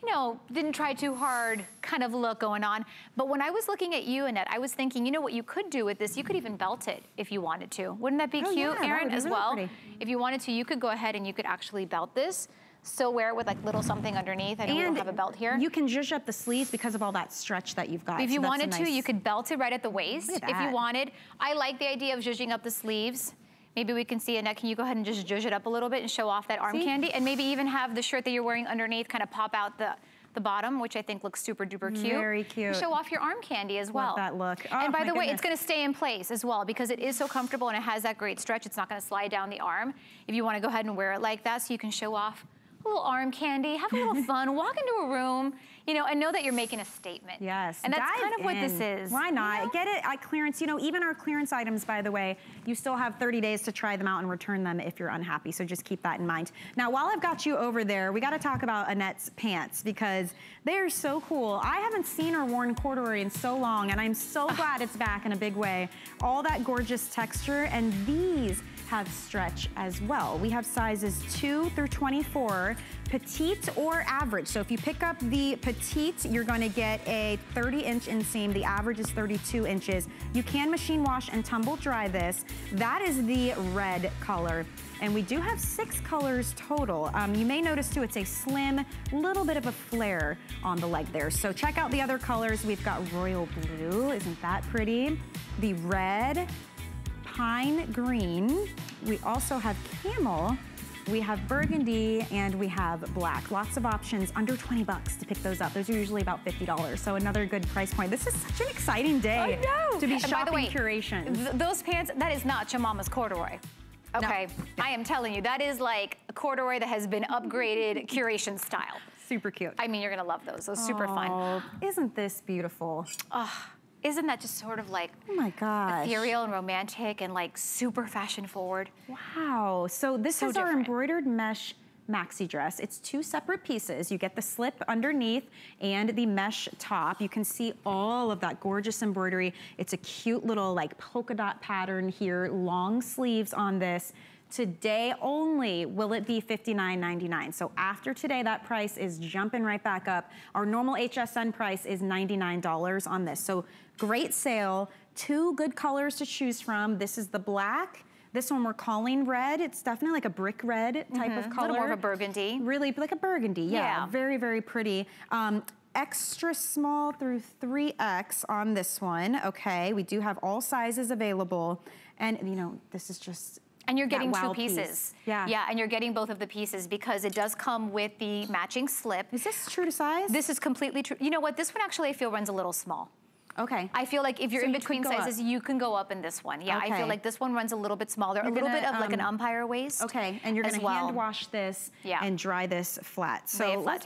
you know, didn't try too hard kind of look going on. But when I was looking at you, Annette, I was thinking, you know what you could do with this? You could even belt it if you wanted to. Wouldn't that be cute, Erin, as well? If you wanted to, you could go ahead and you could actually belt this. So wear it with like little something underneath. I know we don't have a belt here. You can zhuzh up the sleeves because of all that stretch that you've got. If you wanted to, you could belt it right at the waist if you wanted. I like the idea of zhuzhing up the sleeves. Maybe we can see, Annette, can you go ahead and just zhuzh it up a little bit and show off that arm candy? And maybe even have the shirt that you're wearing underneath kind of pop out the bottom, which I think looks super duper cute. Very cute. You show off your arm candy as well. Love that look. Oh, and by the way, it's gonna stay in place as well because it is so comfortable and it has that great stretch. It's not gonna slide down the arm. If you wanna go ahead and wear it like that so you can show off a little arm candy, have a little fun, walk into a room, you know, and know that you're making a statement. Yes. And that's kind of what this is. Why not? You know? Get it at clearance. You know, even our clearance items, by the way, you still have 30 days to try them out and return them if you're unhappy. So just keep that in mind. Now, while I've got you over there, we got to talk about Annette's pants because they are so cool. I haven't seen her worn corduroy in so long, and I'm so glad it's back in a big way. All that gorgeous texture, and these have stretch as well. We have sizes 2 through 24, petite or average. So if you pick up the petite, you're gonna get a 30-inch inseam. The average is 32 inches. You can machine wash and tumble dry this. That is the red color. And we do have 6 colors total. You may notice too, it's a slim, little bit of a flare on the leg there. So check out the other colors. We've got royal blue, isn't that pretty? The red, pine green, we also have camel, we have burgundy, and we have black. Lots of options, under 20 bucks to pick those up. Those are usually about $50, so another good price point. This is such an exciting day to be shopping Curations. Those pants, that is not your mama's corduroy. Okay, no. I am telling you, that is like a corduroy that has been upgraded Curation style. Super cute. I mean, you're gonna love those. Those super fun. Isn't this beautiful? Isn't that just sort of like ethereal and romantic and like super fashion forward? Wow. So this is our embroidered mesh maxi dress. It's 2 separate pieces. You get the slip underneath and the mesh top. You can see all of that gorgeous embroidery. It's a cute little like polka dot pattern here, long sleeves on this. Today only will it be $59.99. So after today, that price is jumping right back up. Our normal HSN price is $99 on this. So great sale, 2 good colors to choose from. This is the black. This one we're calling red. It's definitely like a brick red type of color. A little more of a burgundy. Really like a burgundy, yeah. Very, very pretty. Extra small through 3X on this one, okay. We do have all sizes available. And you know, this is just, and you're getting 2 pieces. Yeah. Yeah, and you're getting both of the pieces because it does come with the matching slip. Is this true to size? This is completely true. You know what, this one actually I feel runs a little small. Okay. I feel like if you're in between sizes, you can go up in this one. Yeah, I feel like this one runs a little bit smaller, a little bit of like an umpire waist. Okay, and you're gonna hand wash this and dry this flat. So let's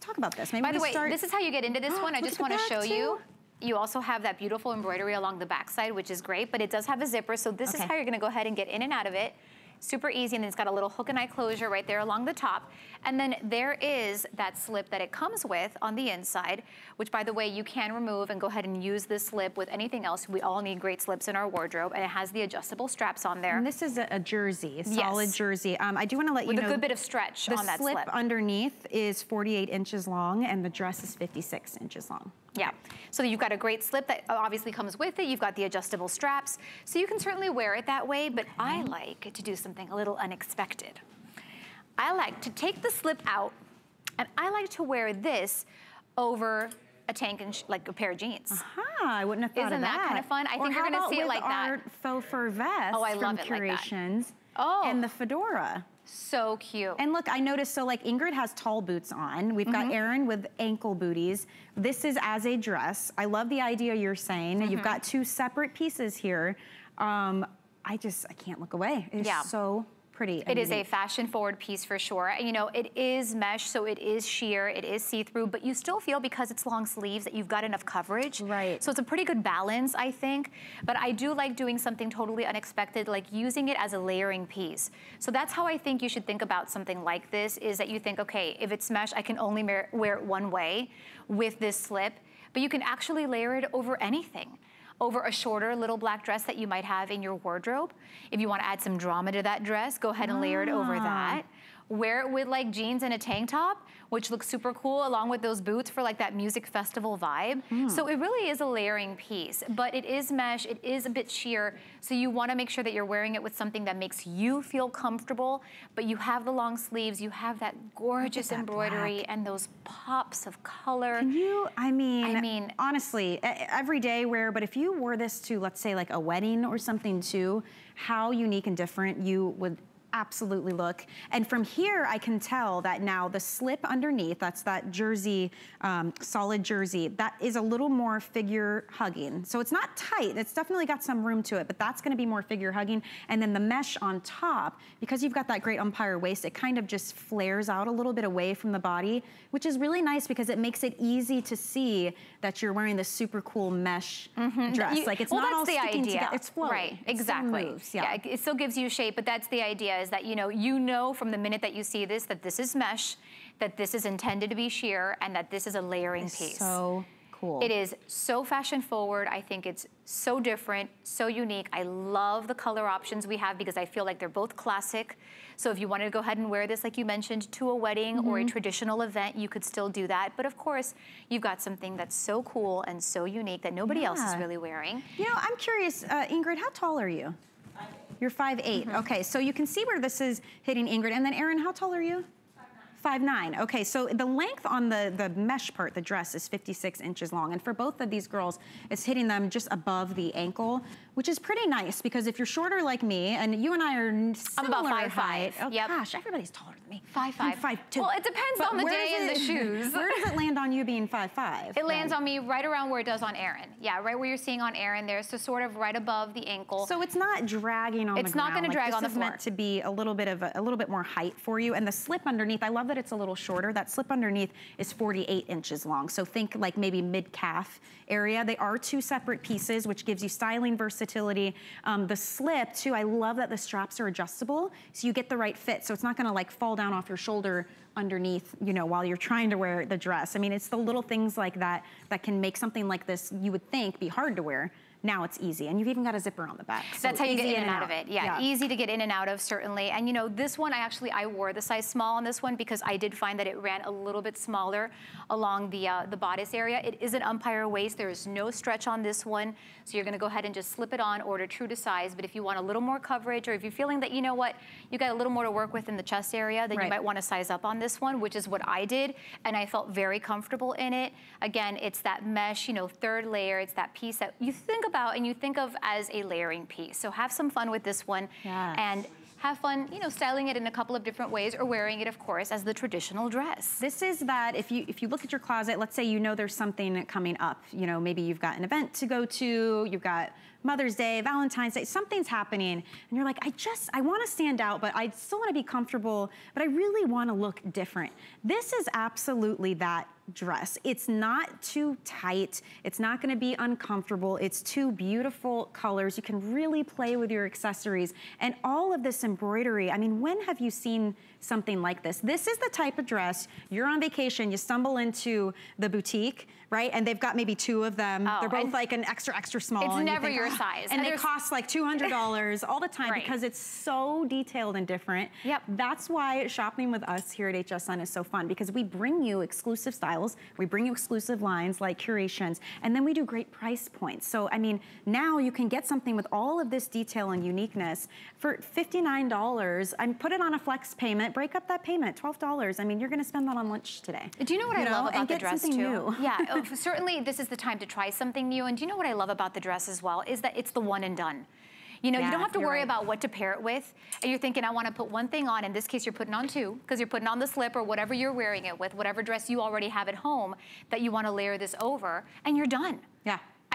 talk about this. By the way, this is how you get into this one. I just wanna show you. You also have that beautiful embroidery along the backside, which is great, but it does have a zipper, so this is how you're gonna go ahead and get in and out of it. Super easy, and it's got a little hook and eye closure right there along the top. And then there is that slip that it comes with on the inside, which by the way, you can remove and go ahead and use this slip with anything else. We all need great slips in our wardrobe, and it has the adjustable straps on there. And this is a jersey, a solid jersey. I do wanna let you know, with a good bit of stretch on that slip. The slip underneath is 48 inches long, and the dress is 56 inches long. Yeah, so you've got a great slip that obviously comes with it. You've got the adjustable straps, so you can certainly wear it that way, but I like to do something a little unexpected. I like to take the slip out, and I like to wear this over a tank and like a pair of jeans. I wouldn't have thought of that. Isn't that kind of fun? I think you're gonna see it like that. Or how about with our faux fur vest from Curations and the fedora. So cute. And look, I noticed, so like Ingrid has tall boots on. We've got Erin with ankle booties. This is as a dress. I love the idea you're saying. You've got 2 separate pieces here. I can't look away. It's so pretty. It is a fashion forward piece for sure. And you know, it is mesh, so it is sheer, it is see-through, but you still feel, because it's long sleeves, that you've got enough coverage. Right. So it's a pretty good balance, I think. But I do like doing something totally unexpected, like using it as a layering piece. So that's how I think you should think about something like this, is that you think, okay, if it's mesh, I can only wear it one way with this slip, but you can actually layer it over anything. Over a shorter little black dress that you might have in your wardrobe. If you want to add some drama to that dress, go ahead and layer it over that. Wear it with like jeans and a tank top, which looks super cool, along with those boots for like that music festival vibe. So it really is a layering piece, but it is mesh, it is a bit sheer, so you want to make sure that you're wearing it with something that makes you feel comfortable, but you have the long sleeves, you have that gorgeous embroidery and those pops of color. Can you, I mean, honestly, everyday wear, but if you wore this to, let's say, like a wedding or something too, how unique and different you would absolutely look. And from here, I can tell that now the slip underneath, that's that jersey, solid jersey, that is a little more figure hugging. So it's not tight, it's definitely got some room to it, but that's gonna be more figure hugging. And then the mesh on top, because you've got that great umpire waist, it kind of just flares out a little bit away from the body, which is really nice because it makes it easy to see that you're wearing this super cool mesh dress. Like it's not all sticking together, it's flowy. Right, exactly. It still gives you shape, but that's the idea. Is that you know from the minute that you see this that this is mesh, that this is intended to be sheer, and that this is a layering piece. So cool. It is so fashion forward. I think it's so different, so unique. I love the color options we have because I feel like they're both classic. So if you wanted to go ahead and wear this, like you mentioned, to a wedding or a traditional event, you could still do that. But of course, you've got something that's so cool and so unique that nobody else is really wearing. You know, I'm curious, Ingrid, how tall are you? You're 5'8". Okay, so you can see where this is hitting Ingrid. And then Erin, how tall are you? 5'9". Okay, so the length on the mesh part, the dress, is 56 inches long. And for both of these girls, it's hitting them just above the ankle, which is pretty nice because if you're shorter like me, and you and I are similar height. Oh gosh, everybody's taller than me. 5'5". 5'2". Well, it depends on the day and the shoes. Where does it land on you being 5'5"? It lands on me right around where it does on Erin. Yeah, right where you're seeing on Erin there. So sort of right above the ankle. So it's not dragging on the ground. It's not going to drag on the floor. It's meant to be a little bit of a little bit more height for you. And the slip underneath, I love that it's a little shorter. That slip underneath is 48 inches long. So think like maybe mid-calf area. They are two separate pieces, which gives you styling versus versatility. The slip too, I love that the straps are adjustable so you get the right fit. So it's not gonna like fall down off your shoulder underneath, you know, while you're trying to wear the dress. I mean, it's the little things like that that can make something like this, you would think, be hard to wear. Now it's easy, and you've even got a zipper on the back. So that's how you get in and out of it. Yeah, easy to get in and out of, certainly. And you know, this one, I wore the size small on this one because I did find that it ran a little bit smaller along the bodice area. It is an umpire waist. There is no stretch on this one. So you're gonna go ahead and just slip it on, order true to size. But if you want a little more coverage, or if you're feeling that, you know what, you got a little more to work with in the chest area, then you might wanna size up on this one, which is what I did. And I felt very comfortable in it. Again, it's that mesh, you know, third layer. It's that piece that you think about and you think of as a layering piece. So have some fun with this one and have fun, you know, styling it in a couple of different ways, or wearing it, of course, as the traditional dress. This is that, if you look at your closet, let's say you know there's something coming up, you know, maybe you've got an event to go to, you've got Mother's Day, Valentine's Day, something's happening, and you're like, I wanna stand out, but I still wanna be comfortable, but I really wanna look different. This is absolutely that dress. It's not too tight, it's not gonna be uncomfortable, it's two beautiful colors, you can really play with your accessories, and all of this embroidery, I mean, when have you seen something like this? This is the type of dress, you're on vacation, you stumble into the boutique, right? And they've got maybe two of them. They're both like an extra, extra small. It's never your size. And they cost like $200 all the time because it's so detailed and different. That's why shopping with us here at HSN is so fun, because we bring you exclusive styles, we bring you exclusive lines like Curations, and then we do great price points. So, I mean, now you can get something with all of this detail and uniqueness for $59 and put it on a flex payment, break up that payment, $12. I mean, you're gonna spend that on lunch today. Do you know what I love about the dress too? Yeah, certainly this is the time to try something new. And do you know what I love about the dress as well is that it's the one and done. You know, you don't have to worry about what to pair it with. And you're thinking, I want to put one thing on. In this case, you're putting on two, because you're putting on the slip or whatever you're wearing it with, whatever dress you already have at home that you want to layer this over, and you're done.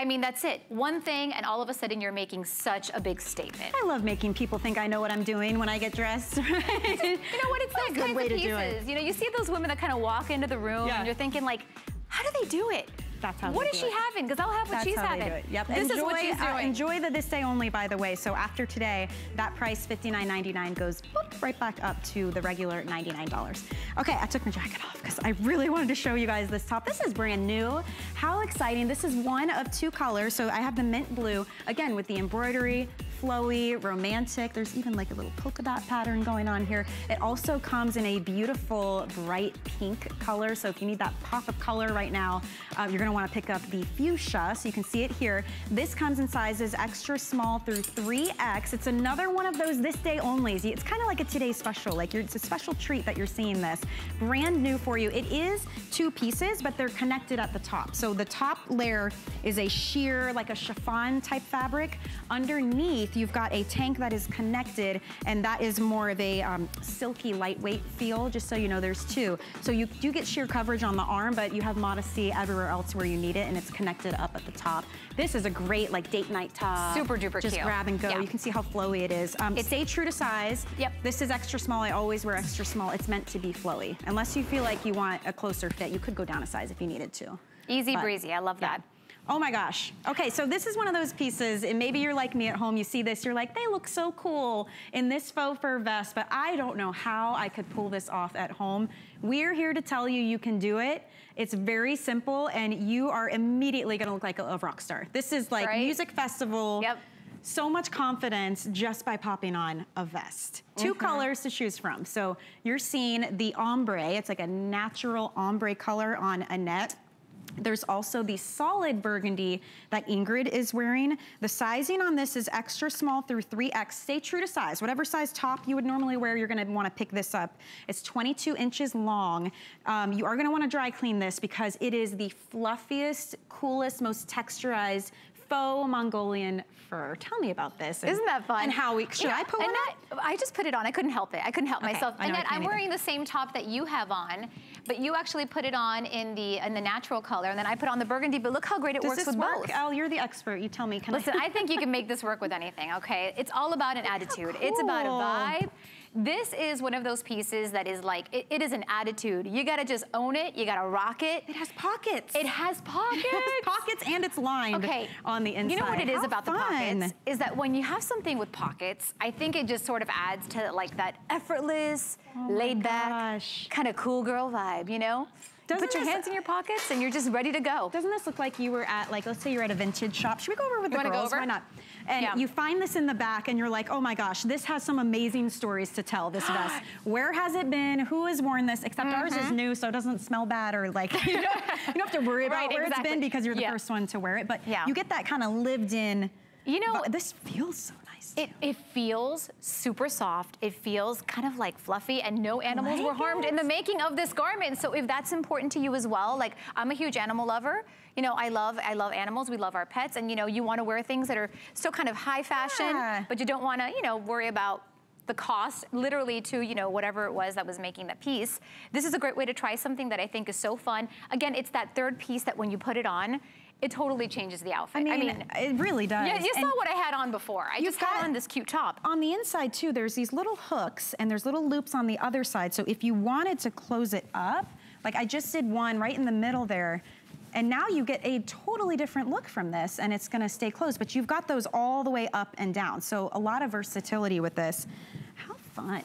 I mean, that's it. One thing, and all of a sudden you're making such a big statement. I love making people think I know what I'm doing when I get dressed. Right? You know what? It's those kinds of pieces. You know, you see those women that kind of walk into the room, yeah, and you're thinking like, how do they do it? That's how. What is she having? Because I'll have what she's having. Yep. This is what she's doing. Enjoy the this day only, by the way. So after today, that price $59.99 goes boop, right back up to the regular $99. Okay, I took my jacket off because I really wanted to show you guys this top. This is brand new. How exciting! This is one of two colors. So I have the mint blue again with the embroidery, flowy, romantic. There's even like a little polka dot pattern going on here. It also comes in a beautiful bright pink color. So if you need that pop of color right now, you're gonna want to pick up the fuchsia. So you can see it here. This comes in sizes extra small through 3X. It's another one of those this day onlys. It's kind of like a today special. Like it's a special treat that you're seeing this. Brand new for you. It is two pieces, but they're connected at the top. So the top layer is a sheer, like a chiffon type fabric. Underneath, you've got a tank that is connected, and that is more of a silky lightweight feel, just so you know. There's two, so you do get sheer coverage on the arm, but you have modesty everywhere else where you need it, and it's connected up at the top. This is a great like date night top, super duper just cute. Grab and go. Yeah. You can see how flowy it is. Stay true to size. Yep, this is extra small. I always wear extra small. It's meant to be flowy. Unless you feel like you want a closer fit, you could go down a size if you needed to. Easy breezy. I love that. Oh my gosh. Okay, so this is one of those pieces, and maybe you're like me at home, you see this, you're like, they look so cool in this faux fur vest, but I don't know how I could pull this off at home. We're here to tell you, you can do it. It's very simple, and you are immediately gonna look like a rock star. This is like music festival. Yep. So much confidence just by popping on a vest. Two colors to choose from. So you're seeing the ombre. It's like a natural ombre color on Annette. There's also the solid burgundy that Ingrid is wearing. The sizing on this is extra small through 3X. Stay true to size. Whatever size top you would normally wear, you're gonna wanna pick this up. It's 22 inches long. You are gonna wanna dry clean this because it is the fluffiest, coolest, most texturized faux Mongolian fur. Tell me about this. Isn't that fun? And how we, should I put it on? I just put it on. I couldn't help it. I couldn't help myself. Annette, I'm wearing the same top that you have on, but you actually put it on in the natural color, and then I put on the burgundy, but look how great it works with both. Elle, you're the expert. You tell me. Listen, I think you can make this work with anything, okay? It's all about an attitude. Cool. It's about a vibe. This is one of those pieces that is like, it is an attitude. You gotta just own it, you gotta rock it. It has pockets. It has pockets. It has pockets, and it's lined on the inside. You know what it is about the pockets? Is that when you have something with pockets, I think it just sort of adds to like that effortless, laid back, kind of cool girl vibe, you know? Put your hands in your pockets and you're just ready to go. Doesn't this look like you were at, like, let's say you're at a vintage shop. Should we go over with the girls? Why not? And you find this in the back and you're like, oh my gosh, this has some amazing stories to tell, this vest. Where has it been? Who has worn this? Except ours is new, so it doesn't smell bad or like, you don't have to worry about where it's been because you're the first one to wear it. But you get that kind of lived in, you know, this feels so nice. It feels super soft. It feels kind of like fluffy, and no animals were harmed in the making of this garment. So if that's important to you as well, like I'm a huge animal lover. You know, I love animals. We love our pets, and you know, you want to wear things that are still kind of high fashion, but you don't want to, you know, worry about the cost literally to, you know, whatever it was that was making that piece. This is a great way to try something that I think is so fun. Again, it's that third piece that when you put it on, it totally changes the outfit. I mean it really does. Yeah, you saw what I had on before. I just had on this cute top. On the inside too, there's these little hooks and there's little loops on the other side. So if you wanted to close it up, like I just did one right in the middle there, and now you get a totally different look from this, and it's gonna stay closed, but you've got those all the way up and down. So a lot of versatility with this. How fun.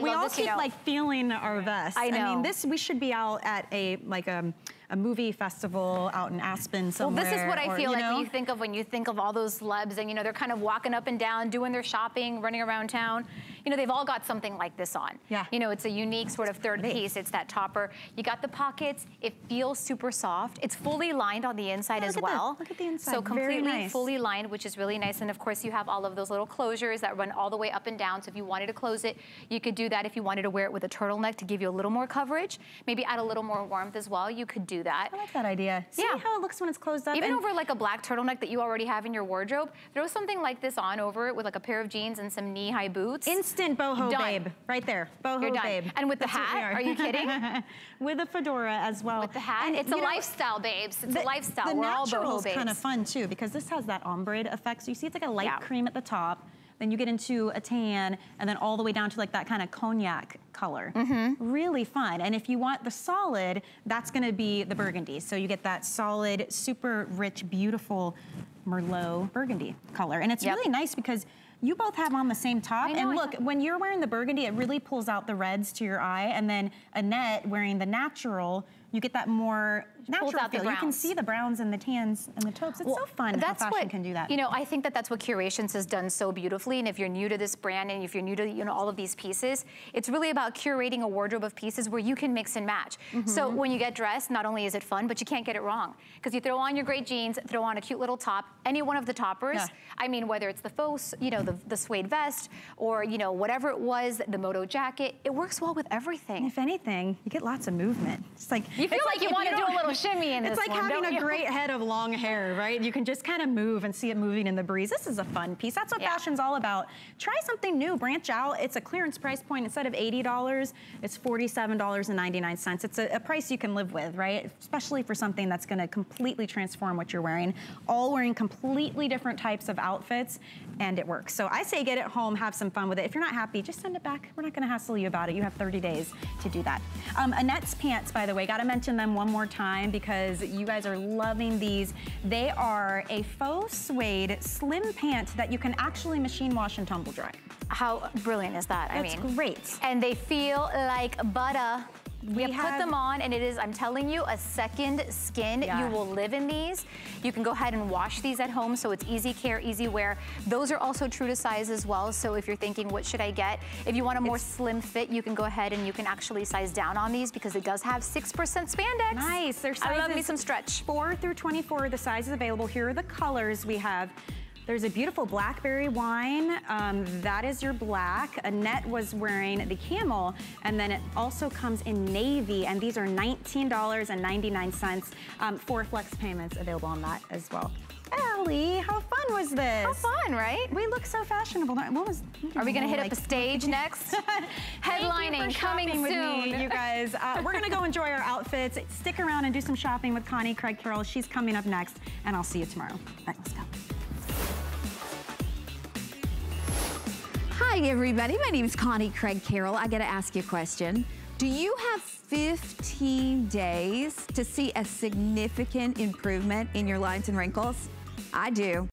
We all keep like feeling our vests. I know. I mean, this, we should be out at a, like a movie festival out in Aspen somewhere. Well, this is what I feel like when you think of all those celebs, and you know, they're kind of walking up and down, doing their shopping, running around town. You know, they've all got something like this on. Yeah. You know, it's a unique sort of third piece. It's that topper. You got the pockets. It feels super soft. It's fully lined on the inside as well. Look at the inside. So completely fully lined, which is really nice. And of course, you have all of those little closures that run all the way up and down. So if you wanted to close it, you could do that. If you wanted to wear it with a turtleneck to give you a little more coverage, maybe add a little more warmth as well, you could do that. I like that idea. See how it looks when it's closed up? Even over like a black turtleneck that you already have in your wardrobe, throw something like this on over it with like a pair of jeans and some knee-high boots. Instant boho babe. Right there. Boho babe. And with the hat, are you kidding? With a fedora as well. With the hat. And it's a lifestyle, babes. It's a lifestyle. We're all boho babes. The natural's kind of fun too, because this has that ombre effect. So you see it's like a light cream at the top. Then you get into a tan, and then all the way down to like that kind of cognac color. Mm-hmm. Really fun. And if you want the solid, that's gonna be the burgundy. So you get that solid, super rich, beautiful Merlot burgundy color. And it's really nice because you both have on the same top. And look, when you're wearing the burgundy, it really pulls out the reds to your eye. And then Annette wearing the natural, you get that more natural feel. You can see the browns and the tans and the taupes. It's so fun how fashion can do that. You know, I think that that's what Curations has done so beautifully. And if you're new to this brand and if you're new to, you know, all of these pieces, it's really about curating a wardrobe of pieces where you can mix and match. Mm-hmm. So when you get dressed, not only is it fun, but you can't get it wrong. Because you throw on your great jeans, throw on a cute little top, any one of the toppers. Yeah. I mean, whether it's the faux, you know, the suede vest or, you know, whatever it was, the moto jacket, it works well with everything. And if anything, you get lots of movement. It's like, you feel like you want to do a little shimmy in this one. It's like having a great head of long hair, right? You can just kind of move and see it moving in the breeze. This is a fun piece. That's what fashion's all about. Try something new, branch out. It's a clearance price point. Instead of $80, it's $47.99. It's a price you can live with, right? Especially for something that's going to completely transform what you're wearing. All wearing completely different types of outfits, and it works. So I say get it home, have some fun with it. If you're not happy, just send it back. We're not going to hassle you about it. You have 30 days to do that. Annette's pants, by the way, got to mention them one more time because you guys are loving these. They are a faux suede slim pant that you can actually machine wash and tumble dry. How brilliant is that? That's great. And they feel like butter. We put them on and it is, I'm telling you, a second skin. You will live in these. You can go ahead and wash these at home, so it's easy care, easy wear. Those are also true to size as well, so if you're thinking, what should I get? If you want a more slim fit, you can go ahead and you can actually size down on these because it does have 6% spandex. Nice. Their sizes, I love me some stretch. 4 through 24 are the sizes available. Here are the colors we have. There's a beautiful blackberry wine. That is your black. Annette was wearing the camel, and then it also comes in navy, and these are $19.99. 4 flex payments available on that as well. Ellie, how fun was this? How fun, right? We look so fashionable. What was? Are we gonna hit up the stage next? Headlining coming soon, with me, you guys. We're gonna go enjoy our outfits. Stick around and do some shopping with Connie Craig Pearl. She's coming up next, and I'll see you tomorrow. All right, let's go. Hi everybody, my name is Connie Craig Pearl. I gotta ask you a question. Do you have 15 days to see a significant improvement in your lines and wrinkles? I do.